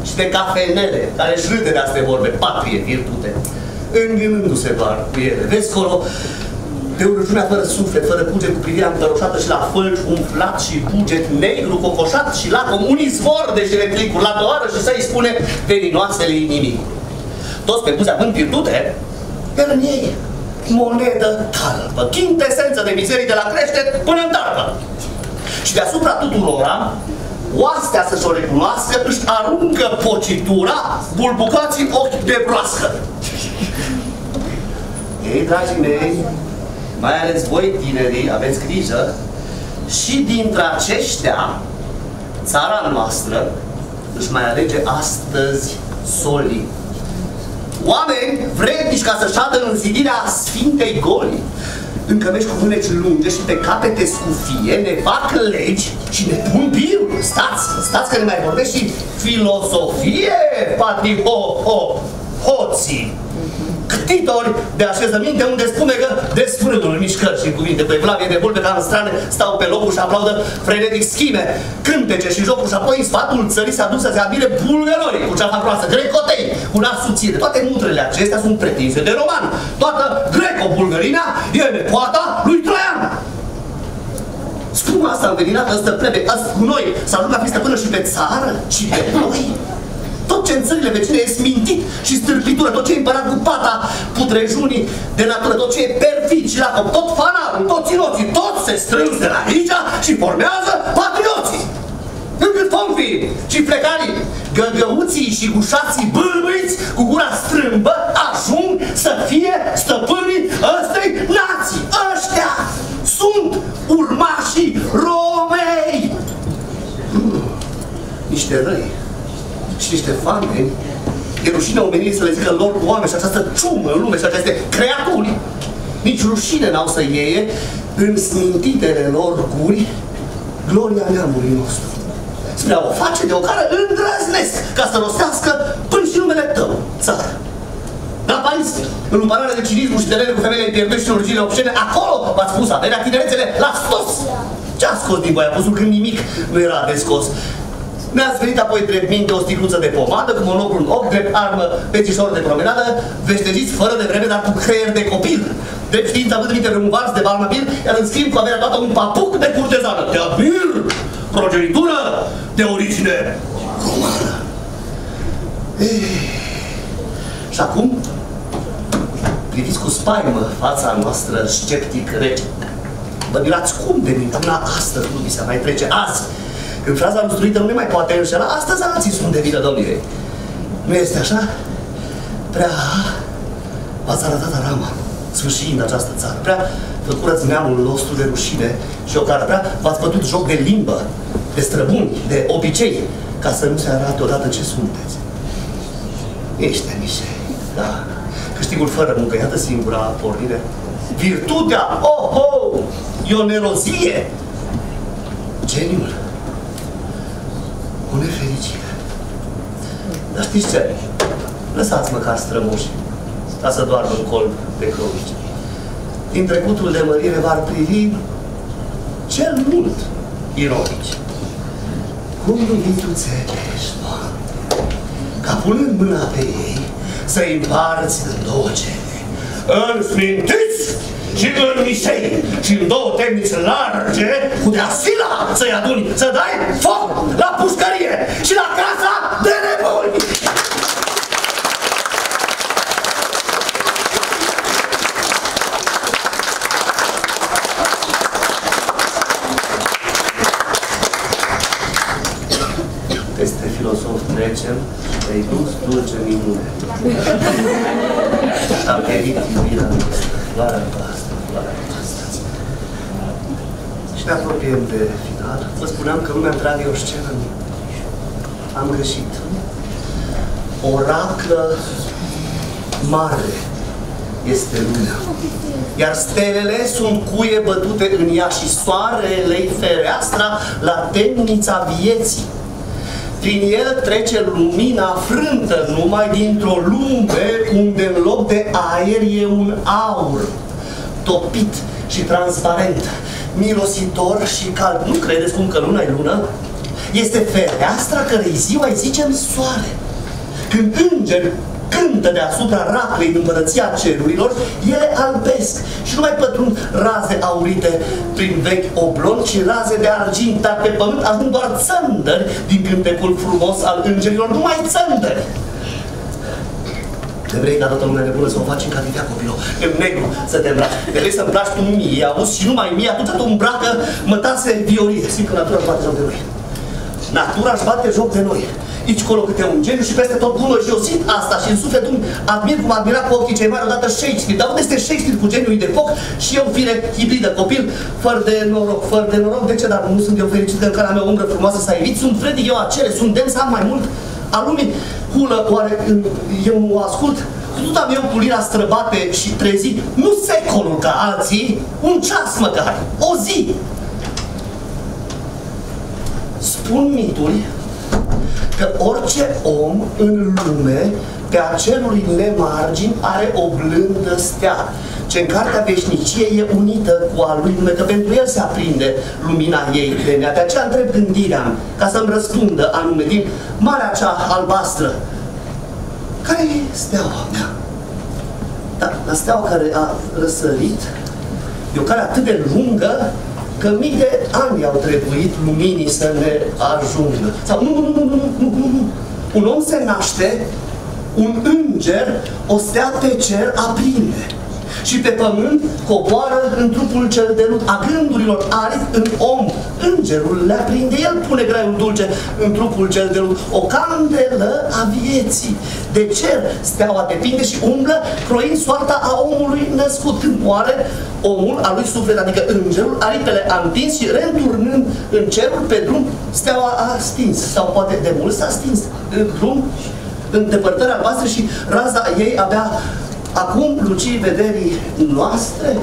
și de cafenele, care își râde de astea vorbe, patrie, virtute, îngânându-se doar cu ele. Vezi colo, de urăciunea fără suflet, fără cuget, cu privirea întăroșată și la fălci umflat și buget negru, cocoșat și lacom, un izvor de șeretlicuri, la doară și să-i spune veninoasele inimii. Toți pe buze având virtute, iar în ei monedă talpă, chintesență de mizerii de la creștet până în talpă. Și deasupra tuturora, oastea să-și o recunoască, își aruncă pocitura, bulbucații ochi de broască. Ei, dragii mei, mai ales voi, tinerii, aveți grijă, și dintre aceștia, țara noastră își mai alege astăzi solii. Oameni vrednici ca să șadă în zidirea Sfintei Golii, încămești cu vâneci lunge și pe capete scufie, ne fac legi și ne pun birul. Stați, stați că ne mai vorbești și filosofie, pati ho, ho, hoții. Ctitori de așezăminte unde spune că desfrânul în mișcări și în cuvinte cu evlavie de vulpe ca în strane stau pe locul și aplaudă frenetic schime, cântece și jocuri și apoi în sfatul țării s-a dus să se admire bulgărorii cu ceafa groasă, grecotei, cu nas subțire. Toate mutrele acestea sunt pretinse de roman. Toată greco-bulgărina e nepoata lui Traian. Spuma asta înveninată însă plebe, azi cu noi s-a luat la fi stăpână și pe țară și pe noi. Tot ce în țările vecine e smintit și stârpitură, tot ce e împărat cu pata putrejunii de natură, tot ce e perfid și lacom, tot fanarul, toți inoții, toți se strâns de la aici și formează patrioții. Încât pompii și plecarii, găgăuții și gușații bârâiți cu gura strâmbă ajung să fie stăpânii ăstei nații. Ăștia sunt urmașii Romei. Niște răi și niște fameni, e rușine omenirii să le zică lor oameni și această ciumă în lume și aceste creaturi. Nici rușine n-au să ieie în smintitele lor guri gloria neamului nostru. Spre a o face de o cară îndrăznesc ca să rostească până și numele tău, țară. La Paris, în împărarea de cinismul și telele cu femeile pierdești și urgile obscene, acolo v-ați pus averea tinerețele la stos. Ce-a scos din voi? A pus când nimic nu era de scos. Mi-ați venit apoi drept minte o sticluță de pomadă cu monoclul în ochi, drept armă pețișorul de promenadă, veștejiți fără de vreme, dar cu creier de copil. Drept știința având minte vreun vals de balnabil, iar în schimb cu averea toată un papuc de curtezană. De abir, progenitură de origine romană. Și acum, priviți cu spaimă fața noastră sceptic rece. Vă mirați cum de minuna astăzi nu vi se mai trece azi. În fraza lustruită nu ne mai poate înșela, astăzi alții sunt de vină, domnule. Nu este așa? Prea v-ați arătat arama, sfârșind această țară. Prea vă curăți neamul nostru de rușine și ocară. Prea v-ați făcut joc de limbă, de străbuni, de obicei, ca să nu se arate odată ce sunteți. Ești mișe, da. Câștigul fără muncă, iată singura pornire. Virtutea, oh, oh, ionerozie, geniul. O nefericire. Dar știți ce? Lăsați măcar strămoșii ca să doarmă în colb de cronici. Din trecutul de mărire v-ar privi cel mult ironici. Cum numitu-ți ești, ca punând mâna pe ei să-i împarți în două gene, în smintiți și în mișei, și în două temnițe large, cu deasila să-i aduni, să dai foc la pușcărie și la casa de nebuni! Peste filosof trecem, te-ai dus dulce minune. A perit iubirea noastră, floarea noastră, floarea noastră. Și ne apropiem de final. Vă spuneam că lumea întreagă e o scenă. Am greșit. O raclă mare este lumea. Iar stelele sunt cuie bătute în ea și soarele-i fereastra la temnița vieții. Prin el trece lumina frântă numai dintr-o lume unde în loc de aer e un aur, topit și transparent, mirositor și cald. Nu credeți cum că luna e lună? Este fereastra cărei ziua îi zicem soare. Când îngeri cântă deasupra raclei în împărăția cerurilor, ele albesc și nu mai pătrund raze aurite prin vechi oblon, ci raze de argint, dar pe pământ ajung doar țândări din cântecul frumos al îngerilor, numai țândări. Te vrei ca toată lumea nebună să o faci în cativea copilor, în negru să te îmbraci, te vrei să îmbraci tu mie, auzi, și numai mie, atunci tu îmbracă mătase violie. Simt că natura își bate joc de noi. Natura își bate joc de noi. Aici colo câte un geniu și peste tot bună și eu simt asta și în sufletul admir cum admira cu ochii cei mari odată Shakespeare. Dar unde este Shakespeare cu geniul de foc și eu fire hibridă, copil, fără de noroc, fără de noroc, de ce? Dar nu sunt eu fericit că în calea mea o umbră frumoasă s-a evit, sunt frednic eu acele, sunt demn să am mai mult al lumii. Hulă, oare eu nu o ascult? Tot am eu pulirea străbate și trezi, nu secolul ca alții, un ceas măcar, o zi. Spun mituri că orice om în lume, pe a celui nemargini, are o blândă stea, ce în cartea veșniciei e unită cu a lui lume, că pentru el se aprinde lumina ei de nea. De aceea întreb gândirea, ca să-mi răspundă anume, din marea cea albastră, care e steaua mea? Da, la steaua care a răsărit, e o cale atât de lungă, că mii de ani au trebuit luminii să ne ajungă. Sau nu, nu, nu, nu, nu, nu, un om se naște, un înger, o stea pe cer aprinde și pe pământ coboară în trupul cel de lut a gândurilor aripi în om. Îngerul le aprinde, el pune graiul dulce în trupul cel de lut, o candelă a vieții. De cer steaua depinde și umblă croind soarta a omului născut. Când moare, omul a lui suflet, adică îngerul, aripele a întins și reînturnând în cerul pe drum, steaua a stins. Sau poate de mult s-a stins în drum, în depărtarea albastră și raza ei abia acum lucii vederii noastre.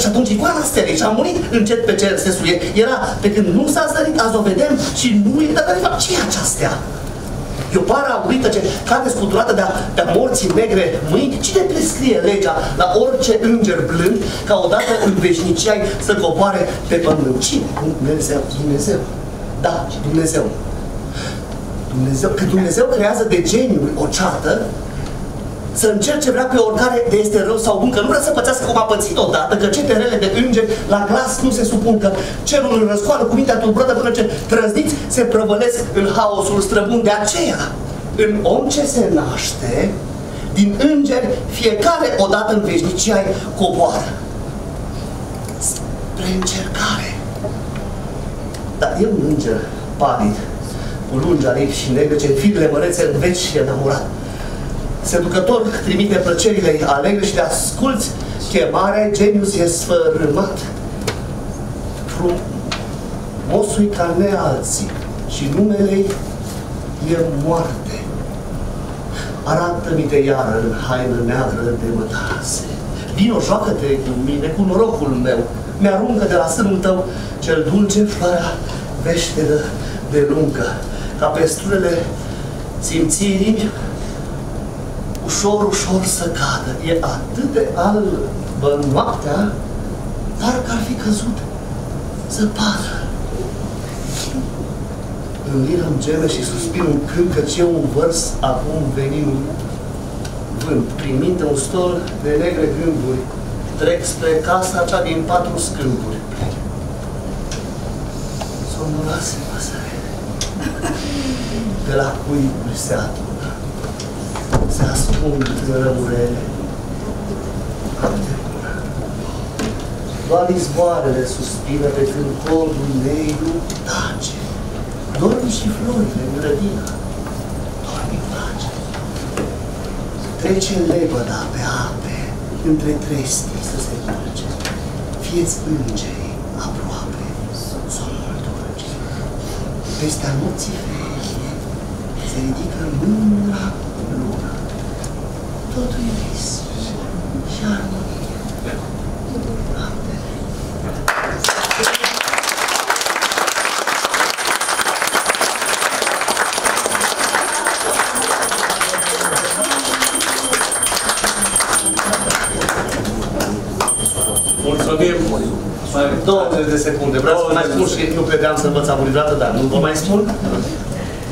Și atunci icoana stelei și-a murit încet pe cer se suie. Era pe când nu s-a zărit, azi o vedem și nu e, dar de fapt ce e aceasta? E o bară aurită ce cade scuturată de-a de morții negre mâini. Cine prescrie legea la orice înger blând ca odată în veșnicia ai să coboare pe pământ? Cine? Dumnezeu. Dumnezeu. Da, Dumnezeu. Dumnezeu, că Dumnezeu creează de geniuri o ceartă, să încerce vrea pe oricare de este rău sau bun, că nu vrea să pățească cum a pățit odată, că ceterele de îngeri la glas nu se supun, că cerul îl răscoală cu mintea tulburată până ce trăzniți se prăvălesc în haosul străbun. De aceea, în om ce se naște, din îngeri, fiecare odată în veșnicia coboară. Spre încercare. Dar e un înger palid, cu lungi aripi și negre, ce firele mărețe în veci și enamorat. Seducător trimite plăcerile alegre și de asculți chemarea, genius e sfărâmat. Frumosul ca nealții și numele-i e moarte. Arată-mi-te iară în haină neagră de mătase. Vino, joacă-te cu mine, cu norocul meu. Mi-aruncă de la sânul tău cel dulce floarea veșteră de lungă. Ca pe strunele simțirii ușor, ușor să cadă. E atât de albă noaptea, dar că ar fi căzut zăpadă. În liră-mi gemă și suspinul când, căci eu un vărs acum veninul vânt. Prin minte un stol de negre gânduri, trec spre casa cea din patru scâmpuri. Somnoroase păsări, de la cuiburi se adună, se ascund în rămurele, noapte bună. Doar izboarele suspină pe când codul neiu tace. Dormi și florile în grădină, dormi frage. Trece lebăda pe ape, între trestii să se dulce. Fieți îngeri aproape, somnul dulce. Peste anuții vechi se ridică mândra lună. Totul e vis și armonie. Noapte. douăzeci de secunde. Vreau să vă mai spun și nu credeam să învăț aburizată, dar nu vă mai spun.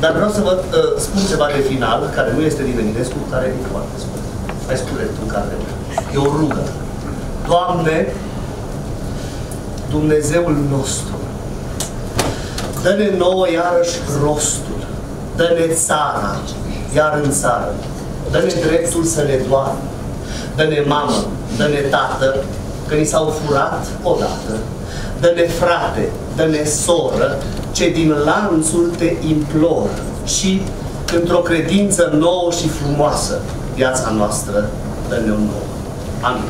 Dar vreau să vă uh, spun ceva de final, care nu este din Eminescu, care e foarte scurt. Mai spune tu care e o rugă. Doamne, Dumnezeul nostru, dă-ne nouă iarăși rostul, dă-ne țara, iar în țară, dă-ne dreptul să ne doară, dă-ne mamă, dă-ne tată, că ni s-au furat odată. Dă-ne frate, dă-ne soră, ce din lanțul te imploră. Și, într-o credință nouă și frumoasă, viața noastră, dă-ne-o nouă. Amin.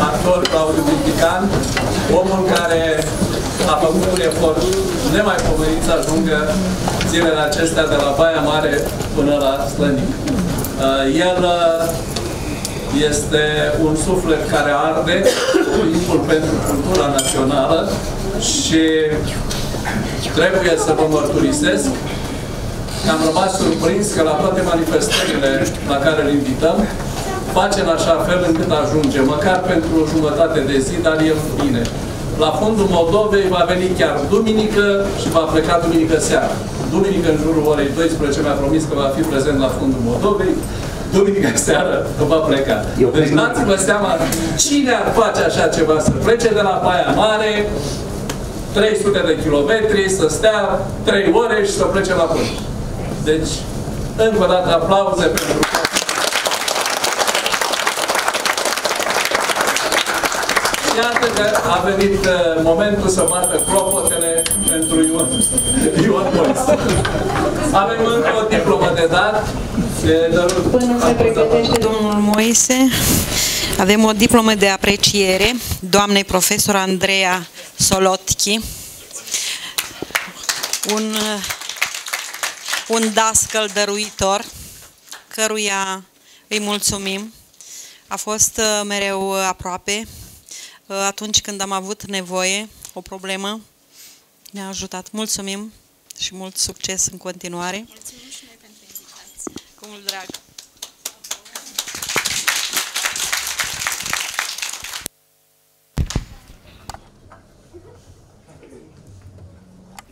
Actor Claudiu Pintican, omul care a făcut un efort nemaipomenit să ajungă zilele acestea de la Baia Mare până la Slănic. El este un suflet care arde, timpul pentru cultura națională și trebuie să vă mărturisesc că am rămas surprins că la toate manifestările la care îl invităm face în așa fel încât ajunge, măcar pentru o jumătate de zi, dar el vine. La fundul Moldovei va veni chiar duminică și va pleca duminică seara. Duminică în jurul orei douăsprezece mi-a promis că va fi prezent la fundul Moldovei, duminică seara va pleca. Deci dați-vă seama cine ar face așa ceva, să plece de la Baia Mare, trei sute de kilometri, să stea trei ore și să plece la până. Deci, încă o dată aplauze pentru iată că a venit uh, momentul să bată clopotele pentru Ion. Ion Boys. Avem încă o diplomă de dat. Până se pregătește domnul Moise, avem o diplomă de apreciere doamnei profesor Andreea Solotchi. Un un dascăl dăruitor, căruia îi mulțumim. A fost mereu aproape. Atunci când am avut nevoie, o problemă, ne-a ajutat. Mulțumim și mult succes în continuare. Mulțumim și noi pentru invitație. Cu mult drag.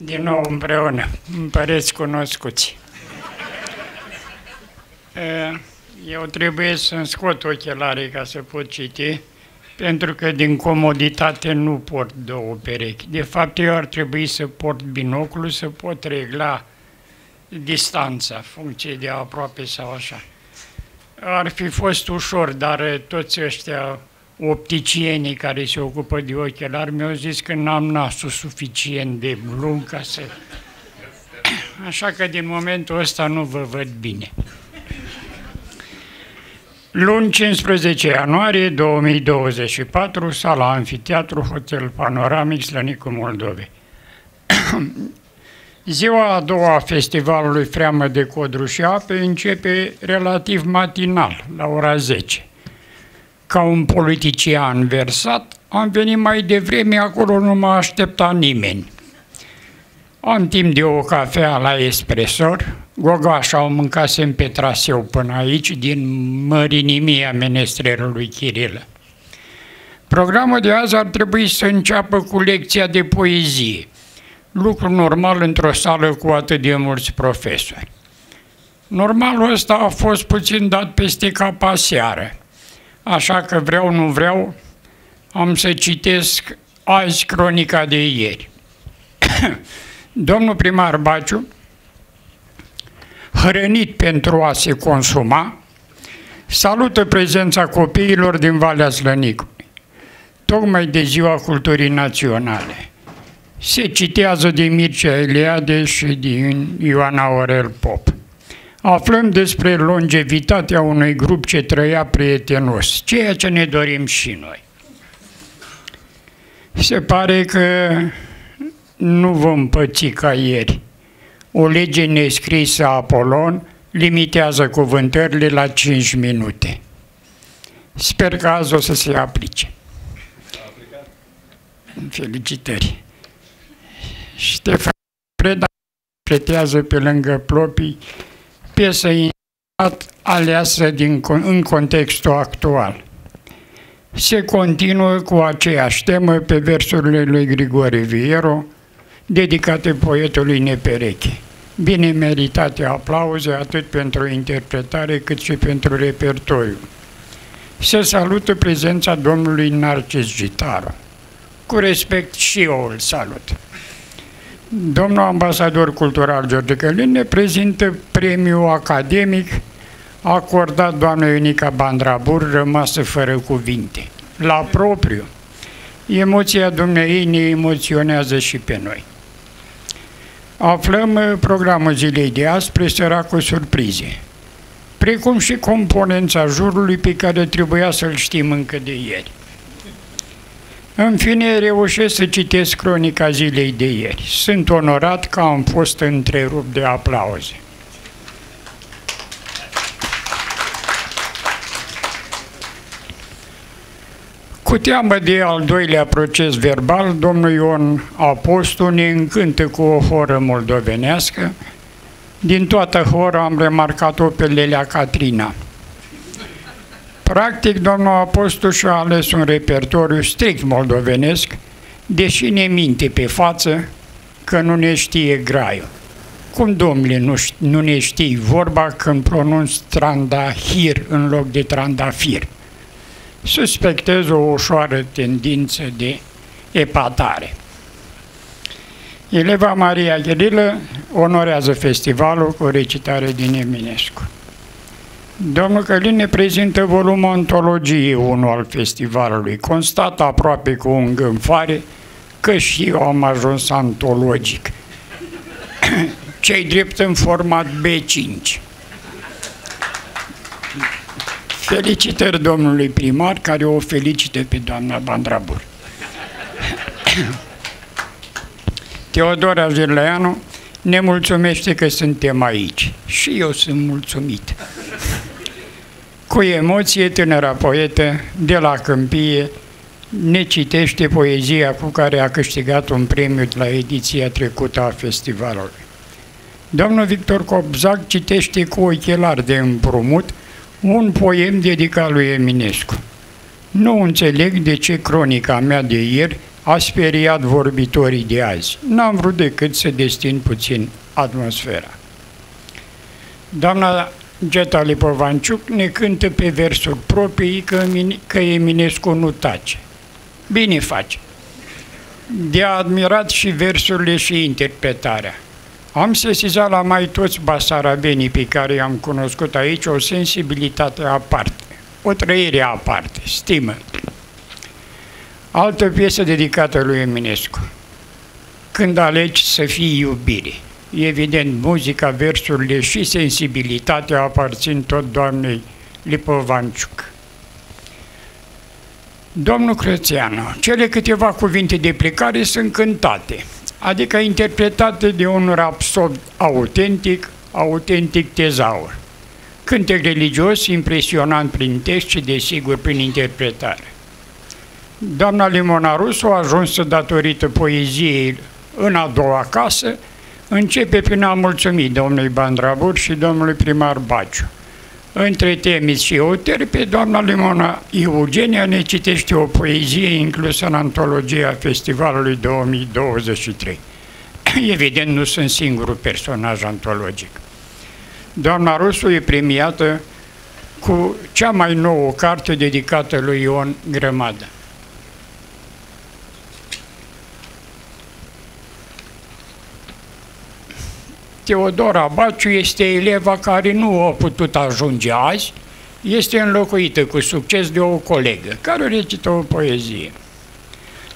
Din nou împreună, îmi păreți cunoscuți. Eu trebuie să-mi scot ochelarii ca să pot citi, pentru că din comoditate nu port două perechi. De fapt, eu ar trebui să port binoclu, să pot regla distanța, funcție de aproape sau așa. Ar fi fost ușor, dar toți ăștia opticienii care se ocupă de ochelari mi-au zis că n-am nasul suficient de lung ca să... Așa că din momentul ăsta nu vă văd bine. Luni cincisprezece ianuarie două mii douăzeci și patru, sala Amfiteatru, Hotel Panoramic, Slănic Moldova. Ziua a doua a festivalului Freamăt de Codru și Ape începe relativ matinal, la ora zece. Ca un politician versat, am venit mai devreme, acolo nu m-a așteptat nimeni. Am timp de o cafea la espresor, gogașa o mâncasem pe traseu până aici, din mărinimia menestrerului Chirilă. Programul de azi ar trebui să înceapă cu lecția de poezie, lucru normal într-o sală cu atât de mulți profesori. Normalul ăsta a fost puțin dat peste cap aseară, așa că vreau, nu vreau, am să citesc azi cronica de ieri. Domnul primar Baciu, hrănit pentru a se consuma, salută prezența copiilor din Valea Slănicului, tocmai de Ziua Culturii Naționale. Se citează din Mircea Eliade și din Ioana Orel Pop. Aflăm despre longevitatea unui grup ce trăia prietenos, ceea ce ne dorim și noi. Se pare că nu vom păți ca ieri. O lege nescrisă a Apolon limitează cuvântările la cinci minute. Sper că azi o să se aplice. Felicitări! Ștefan Preda pretează pe lângă plopii piesă aleasă din, în contextul actual. Se continuă cu aceeași temă pe versurile lui Grigore Vieru, dedicate poetului Nepereche. Bine meritate aplauze atât pentru interpretare cât și pentru repertoriu. Se salută prezența domnului Narcis Gitaru. Cu respect și eu îl salut. Domnul ambasador cultural George Călini ne prezintă premiul academic acordat doamnei Unica Bandrabur, rămasă fără cuvinte. La propriu, emoția dumneei ne emoționează și pe noi. Aflăm programul zilei de azi, presărat cu surprize, precum și componența jurului pe care trebuia să-l știm încă de ieri. În fine, reușesc să citesc cronica zilei de ieri. Sunt onorat că am fost întrerupt de aplauze. Cu teamă de al doilea proces verbal, domnul Ion Apostu ne încântă cu o horă moldovenească. Din toată hora am remarcat-o pe Lelia Catrina. Practic, domnul Apostu și-a ales un repertoriu strict moldovenesc, deși ne minte pe față că nu ne știe graiul. Cum, domnule, nu, nu ne știi vorba când pronunți trandahir în loc de trandafir? Suspectez o ușoară tendință de epatare. Eleva Maria Chirilă onorează festivalul cu recitare din Eminescu. Domnul Călin ne prezintă volumul Antologie unu al festivalului. Constat aproape cu un gânfare că și eu am ajuns antologic. Ce-i drept în format B cinci. Felicitări domnului primar, care o felicită pe doamna Bandrabur. Teodora Zirleanu ne mulțumește că suntem aici. Și eu sunt mulțumit. Cu emoție, tânăra poetă de la Câmpie ne citește poezia cu care a câștigat un premiu la ediția trecută a festivalului. Domnul Victor Cobzac citește cu ochelari de împrumut un poem dedicat lui Eminescu. Nu înțeleg de ce cronica mea de ieri a speriat vorbitorii de azi. N-am vrut decât să destin puțin atmosfera. Doamna Geta Lipovanciuc ne cântă pe versuri proprii că Eminescu nu tace. Bine face. De admirat și versurile și interpretarea. Am sesizat la mai toți basarabenii pe care i-am cunoscut aici o sensibilitate aparte, o trăire aparte, stimă. Altă piesă dedicată lui Eminescu. Când alegi să fii iubire. Evident, muzica, versurile și sensibilitatea aparțin tot doamnei Lipovanciuc. Domnul Crățeanu, cele câteva cuvinte de plecare sunt cântate, adică interpretate de un rapsod autentic, autentic tezaur. Cântec religios, impresionant prin text și, desigur, prin interpretare. Doamna Limona Rusu a ajuns datorită poeziei în a doua casă, începe prin a mulțumi domnului Bandrabur și domnului primar Baciu. Între Temis și Euteri, pe doamna Limona Eugenia ne citește o poezie inclusă în antologia festivalului două mii douăzeci și trei. Evident, nu sunt singurul personaj antologic. Doamna Rusu e premiată cu cea mai nouă carte dedicată lui Ion Grămadă. Teodora Baciu este eleva care nu a putut ajunge azi, este înlocuită cu succes de o colegă care recită o poezie.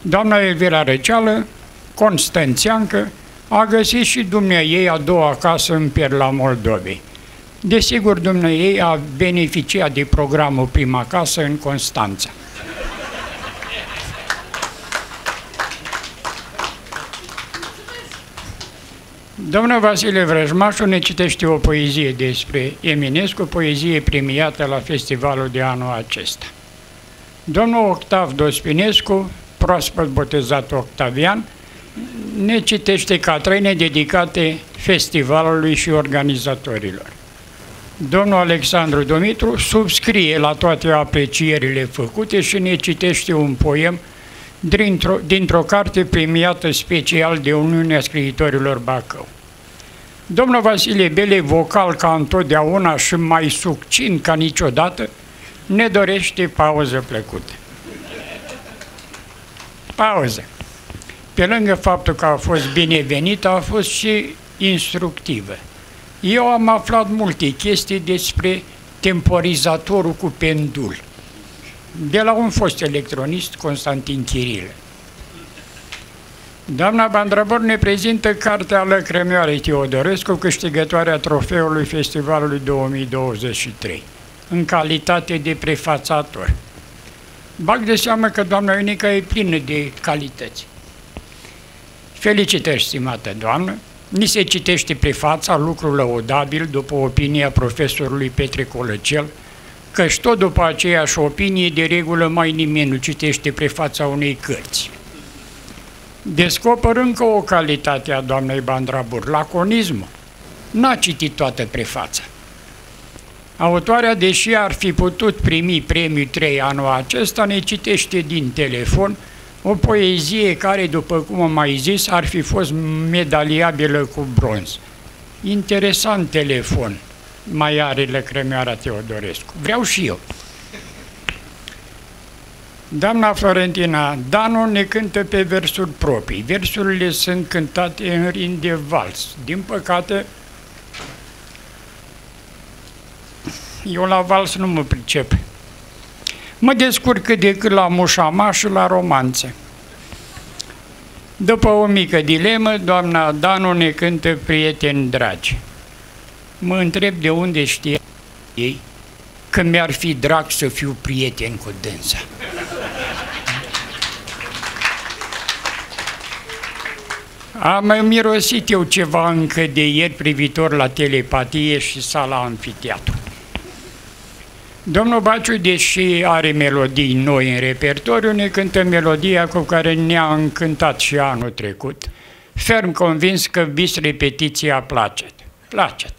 Doamna Elvira Răceală, constanțeancă, a găsit și dumneaei a doua casă în Perla Moldovei. Desigur, dumneaei a beneficiat de programul Prima Casă în Constanța. Domnul Vasile Vrăjmașu ne citește o poezie despre Eminescu, poezie premiată la festivalul de anul acesta. Domnul Octav Dospinescu, proaspăt botezat Octavian, ne citește catrene dedicate festivalului și organizatorilor. Domnul Alexandru Dumitru subscrie la toate aprecierile făcute și ne citește un poem dintr-o dintr-o carte premiată special de Uniunea Scriitorilor Bacău. Domnul Vasile Bele, vocal ca întotdeauna și mai succint ca niciodată, ne dorește pauză plăcută. Pauză. Pe lângă faptul că a fost binevenită, a fost și instructivă. Eu am aflat multe chestii despre temporizatorul cu pendul, de la un fost electronist, Constantin Chirilă. Doamna Bandrabur ne prezintă cartea Lăcrămioarei Teodorescu, câștigătoarea trofeului Festivalului două mii douăzeci și trei, în calitate de prefațator. Bag de seamă că doamna Ionica e plină de calități. Felicitări, stimată doamnă! Ni se citește prefața, lucru lăudabil, după opinia profesorului Petre Colăcel, căci tot după aceeași opinie, de regulă, mai nimeni nu citește prefața unei cărți. Descoper încă o calitate a doamnei Bandrabur, laconismul. N-a citit toată prefața. Autoarea, deși ar fi putut primi premiul trei anul acesta, ne citește din telefon o poezie care, după cum am mai zis, ar fi fost medaliabilă cu bronz. Interesant telefon mai are Lăcrămioara Teodorescu. Vreau și eu. Doamna Florentina Danu ne cântă pe versuri proprii. Versurile sunt cântate în rind de vals. Din păcate, eu la vals nu mă pricep. Mă descurc cât de cât la mușama și la romanțe. După o mică dilemă, doamna Danu ne cântă Prieteni dragi. Mă întreb de unde știe ei că mi-ar fi drag să fiu prieten cu dânsa. Am mirosit eu ceva încă de ieri privitor la telepatie și sala amfiteatru. Domnul Baciu, deși are melodii noi în repertoriu, ne cântă melodia cu care ne-a încântat și anul trecut, ferm convins că vis repetiția placet. Placet.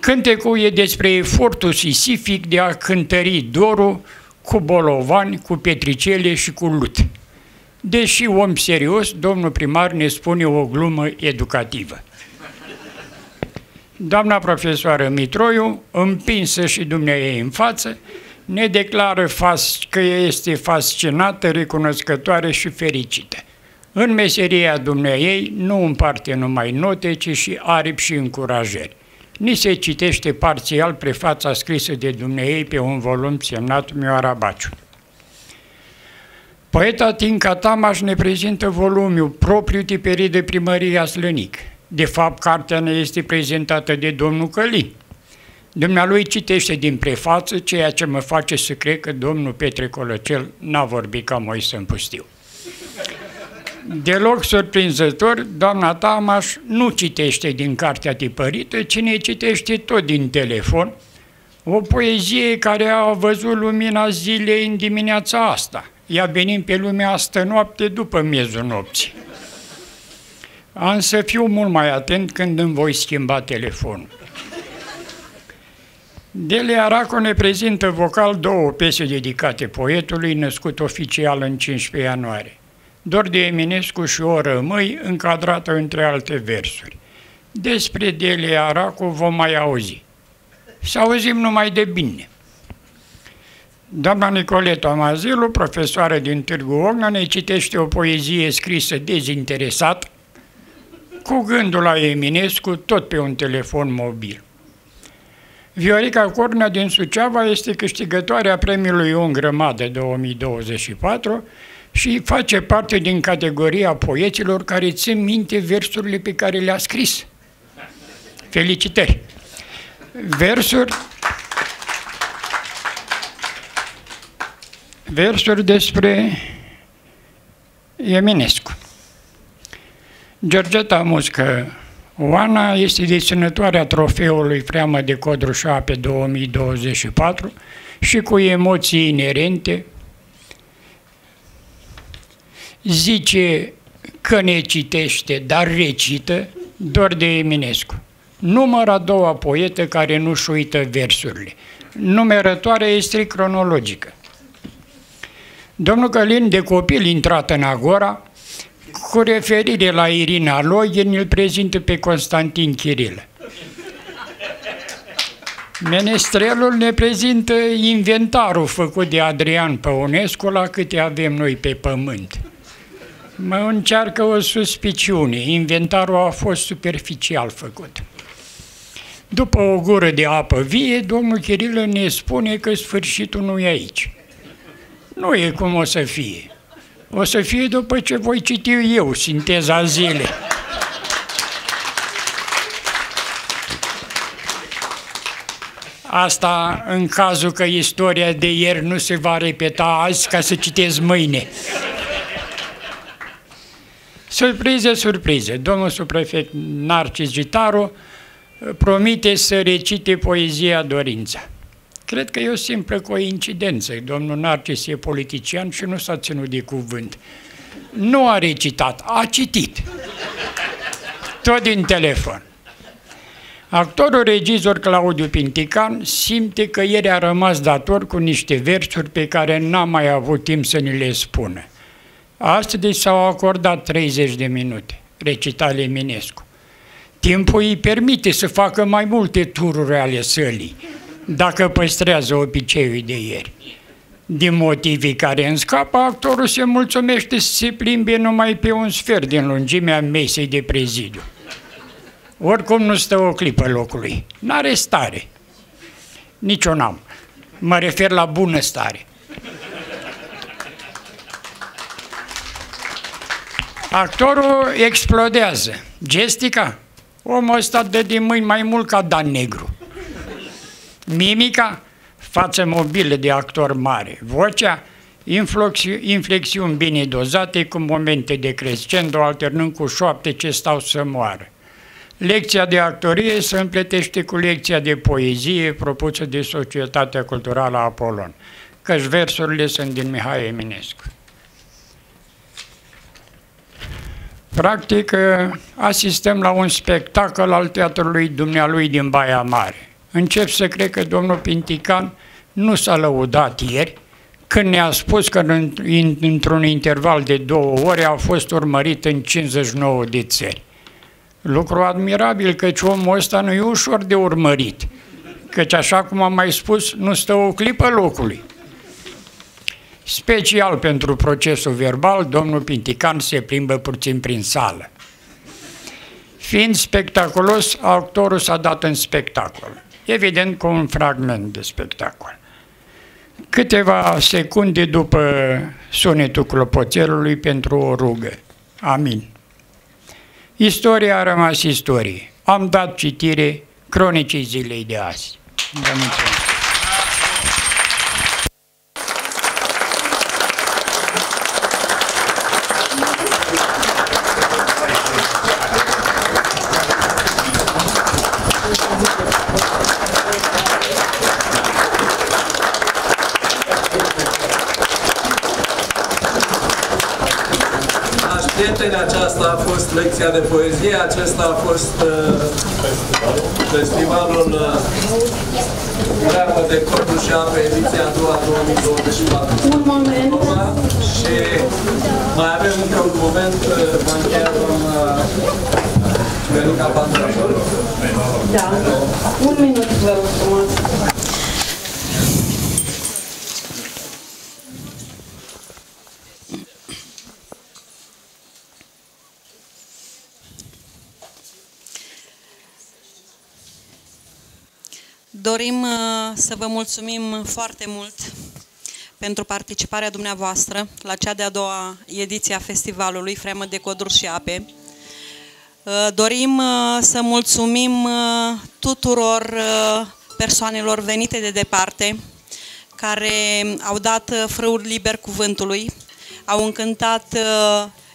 Cântecul e despre efortul sisific de a cântări dorul cu bolovani, cu petricele și cu lut. Deși om serios, domnul primar ne spune o glumă educativă. Doamna profesoară Mitroiu, împinsă și dumneavoastră în față, ne declară că este fascinată, recunoscătoare și fericită. În meseria dumneavoastră nu împarte numai note, ci și aripi și încurajări. Ni se citește parțial prefața scrisă de dumneavoastră pe un volum semnat Mihai Baciu. Poeta Tinca Tamaș ne prezintă volumul propriu tiperit de primăria Slănic. De fapt, cartea ne este prezentată de domnul Călini. Dumnealui citește din prefață, ceea ce mă face să cred că domnul Petre Colăcel n-a vorbit ca Moise în pustiu. Deloc surprinzător, doamna Tamaș nu citește din cartea tipărită, ci ne citește tot din telefon, o poezie care a văzut lumina zilei în dimineața asta. Ea venim pe lumea astă noapte după miezul nopții. Am să fiu mult mai atent când îmi voi schimba telefonul. Delia Racu ne prezintă vocal două piese dedicate poetului născut oficial în cincisprezece ianuarie. Dor de Eminescu și O rămâi, încadrată între alte versuri. Despre Delia Racu vom mai auzi. Să auzim numai de bine. Doamna Nicoleta Mazilu, profesoară din Târgu Ocna, ne citește o poezie scrisă dezinteresat, cu gândul la Eminescu, tot pe un telefon mobil. Viorica Cornea din Suceava este câștigătoarea premiului Ion Grămadă două mii douăzeci și patru și face parte din categoria poeților care țin minte versurile pe care le-a scris. Felicitări! Versuri Versuri despre Eminescu. Georgeta Muscălan este deținătoarea trofeului Freamăt de Codru și Ape două mii douăzeci și patru și cu emoții inerente zice că ne citește, dar recită Dor de Eminescu. Număr a doua poetă care nu-și uită versurile. Numerătoarea este cronologică. Domnul Călin, de copil intrat în Agora, cu referire la Irina Login, îl prezintă pe Constantin Chirilă. Menestrelul ne prezintă inventarul făcut de Adrian Păunescu la câte avem noi pe pământ. Mă încearcă o suspiciune, inventarul a fost superficial făcut. După o gură de apă vie, domnul Chirilă ne spune că sfârșitul nu e aici. Nu e cum o să fie. O să fie după ce voi citi eu sinteza zilei. Asta în cazul că istoria de ieri nu se va repeta azi ca să citesc mâine. Surprize, surprize. Domnul subprefect Narcis Gitaru promite să recite poezia Dorința. Cred că e o simplă coincidență. Domnul Narcis e politician și nu s-a ținut de cuvânt. Nu a recitat, a citit. Tot din telefon. Actorul regizor Claudiu Pintican simte că ieri a rămas dator cu niște versuri pe care n-a mai avut timp să ni le spună. Astăzi s-au acordat treizeci de minute, recitale Eminescu. Timpul îi permite să facă mai multe tururi ale sălii, dacă păstrează obiceiul de ieri. Din motivii care îmi scapă, actorul se mulțumește să se plimbe numai pe un sfert din lungimea mesei de prezidiu. Oricum nu stă o clipă locului. N-are stare. Nici eu n-am. Mă refer la bună stare. Actorul explodează. Gestica? Omul ăsta dă din mâini mai mult ca Dan Negru. Mimica, față mobilă de actor mare. Vocea, inflexiuni bine dozate cu momente de crescendo, alternând cu șoapte ce stau să moară. Lecția de actorie se împletește cu lecția de poezie propusă de Societatea Culturală Apolon, căci versurile sunt din Mihai Eminescu. Practic, asistăm la un spectacol al teatrului dumnealui din Baia Mare. Încep să cred că domnul Pintican nu s-a lăudat ieri, când ne-a spus că într-un interval de două ore a fost urmărit în cincizeci și nouă de țări. Lucru admirabil, căci omul ăsta nu e ușor de urmărit, căci, așa cum am mai spus, nu stă o clipă locului. Special pentru procesul verbal, domnul Pintican se plimbă puțin prin sală. Fiind spectaculos, actorul s-a dat în spectacol, evident cu un fragment de spectacol. Câteva secunde după sunetul clopoțelului pentru o rugă. Amin. Istoria a rămas istorie. Am dat citire cronicii zilei de azi. Vă mulțumesc. Aceasta a fost lecția de poezie, acesta a fost uh, festivalul Freamăt de Codru și Ape, ediția a doua, două mii douăzeci și patru. Un moment. Și mai avem încă un moment, uh, mă încheia doamna Unica Bandrabur. Da, un minut, vă rog frumos. Dorim să vă mulțumim foarte mult pentru participarea dumneavoastră la cea de-a doua ediție a festivalului Freamăt de Codru și Ape. Dorim să mulțumim tuturor persoanelor venite de departe, care au dat frâuri liber cuvântului, au încântat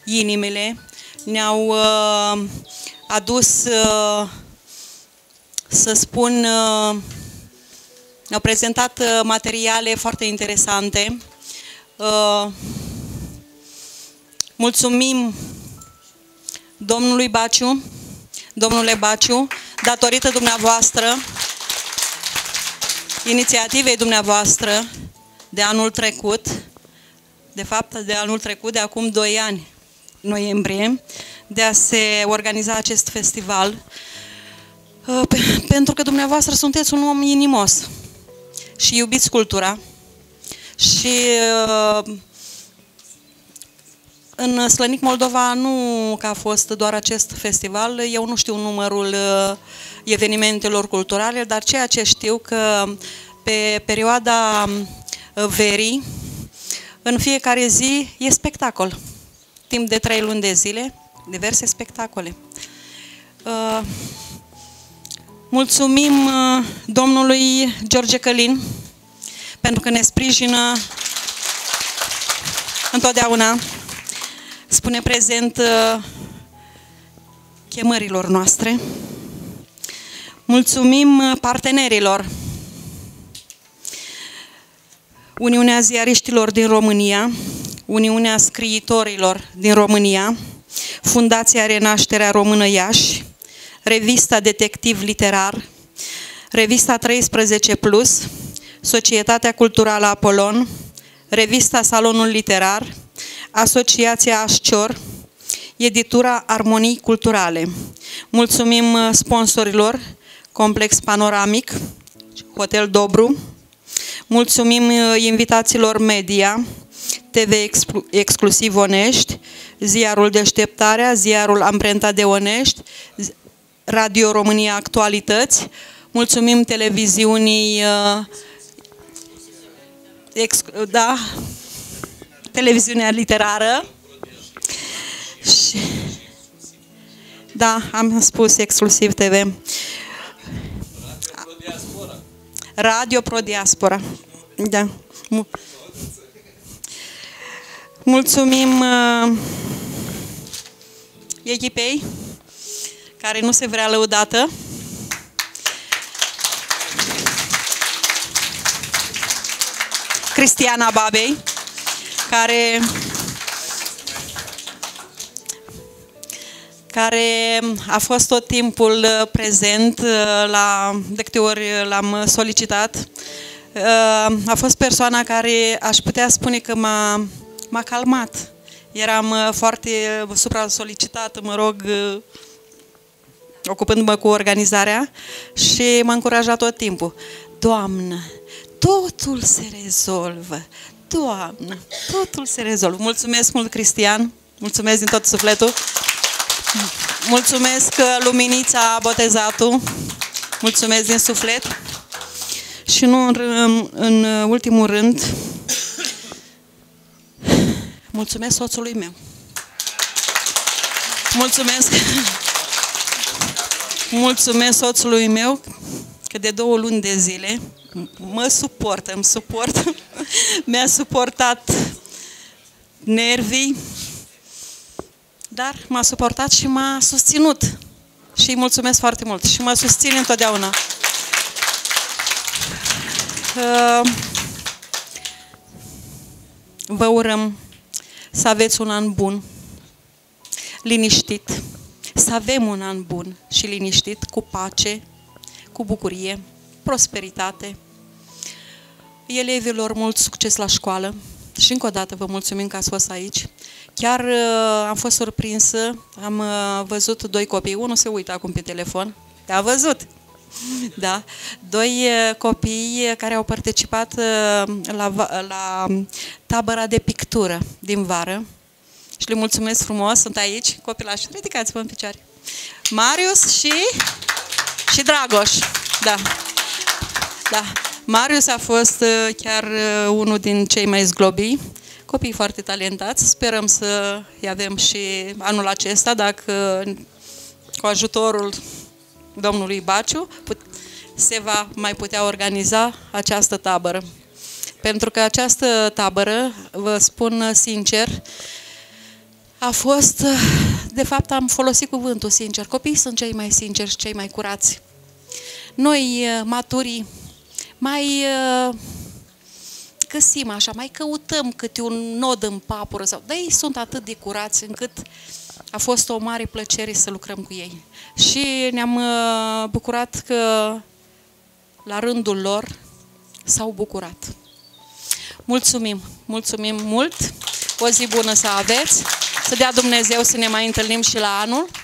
inimile, ne-au adus, să spun, au prezentat materiale foarte interesante. Mulțumim domnului Baciu, domnule Baciu, datorită dumneavoastră, inițiativei dumneavoastră de anul trecut, de fapt de anul trecut, de acum doi ani, noiembrie, de a se organiza acest festival. Pentru că dumneavoastră sunteți un om inimos și iubiți cultura și în Slănic Moldova nu că a fost doar acest festival, eu nu știu numărul evenimentelor culturale, dar ceea ce știu că pe perioada verii, în fiecare zi e spectacol, timp de trei luni de zile, diverse spectacole. Mulțumim domnului George Călini pentru că ne sprijină întotdeauna, spune prezent chemărilor noastre. Mulțumim partenerilor, Uniunea Ziariștilor din România, Uniunea Scriitorilor din România, Fundația Renașterea Română Iași, Revista Detectiv Literar, Revista treisprezece plus, Societatea Culturală Apolon, Revista Salonul Literar, Asociația Ascior, Editura Armonii Culturale. Mulțumim sponsorilor, Complex Panoramic, Hotel Dobru. Mulțumim invitațiilor media, T V Exclusiv Onești, Ziarul Deșteptarea, Ziarul Amprenta de Onești, Radio România Actualități, mulțumim televiziunii, uh, ex, da, televiziunea literară și, da, am spus Exclusiv T V, Radio Pro Diaspora, da, Mulțumim uh, echipei care nu se vrea lăudată. Cristiana Babei, care, care a fost tot timpul prezent, la, de câte ori l-am solicitat. A fost persoana care aș putea spune că m-a m-a calmat. Eram foarte supra-solicitată, mă rog, ocupându-mă cu organizarea, și m-a încurajat tot timpul. Doamnă, totul se rezolvă. Doamnă, totul se rezolvă. Mulțumesc mult, Cristian. Mulțumesc din tot sufletul. Mulțumesc, Luminița Botezatul. Mulțumesc din suflet. Și nu în, în ultimul rând, mulțumesc soțului meu. Mulțumesc. Mulțumesc soțului meu că de două luni de zile mă suportă, îmi suport. Mi-a suportat nervii, dar m-a suportat și m-a susținut. Și îi mulțumesc foarte mult și mă susține întotdeauna. Vă urăm să aveți un an bun, liniștit, să avem un an bun și liniștit, cu pace, cu bucurie, prosperitate. Elevilor mult succes la școală și încă o dată vă mulțumim că ați fost aici. Chiar uh, am fost surprinsă, am uh, văzut doi copii, unul se uită acum pe telefon, te-a văzut! Da, doi copii care au participat la, la tabăra de pictură din vară și le mulțumesc frumos, sunt aici, copilași, ridicați-vă în picioare. Marius și, și Dragoș, da. Da. Marius a fost chiar unul din cei mai zglobii, copii foarte talentați, sperăm să îi avem și anul acesta, dacă cu ajutorul domnului Baciu se va mai putea organiza această tabără. Pentru că această tabără, vă spun sincer, a fost, de fapt am folosit cuvântul sincer, copiii sunt cei mai sinceri și cei mai curați. Noi, maturii, mai găsim așa, mai căutăm câte un nod în papură, sau, dar ei sunt atât de curați încât a fost o mare plăcere să lucrăm cu ei. Și ne-am bucurat că, la rândul lor, s-au bucurat. Mulțumim, mulțumim mult! O zi bună să aveți! Să dea Dumnezeu să ne mai întâlnim și la anul.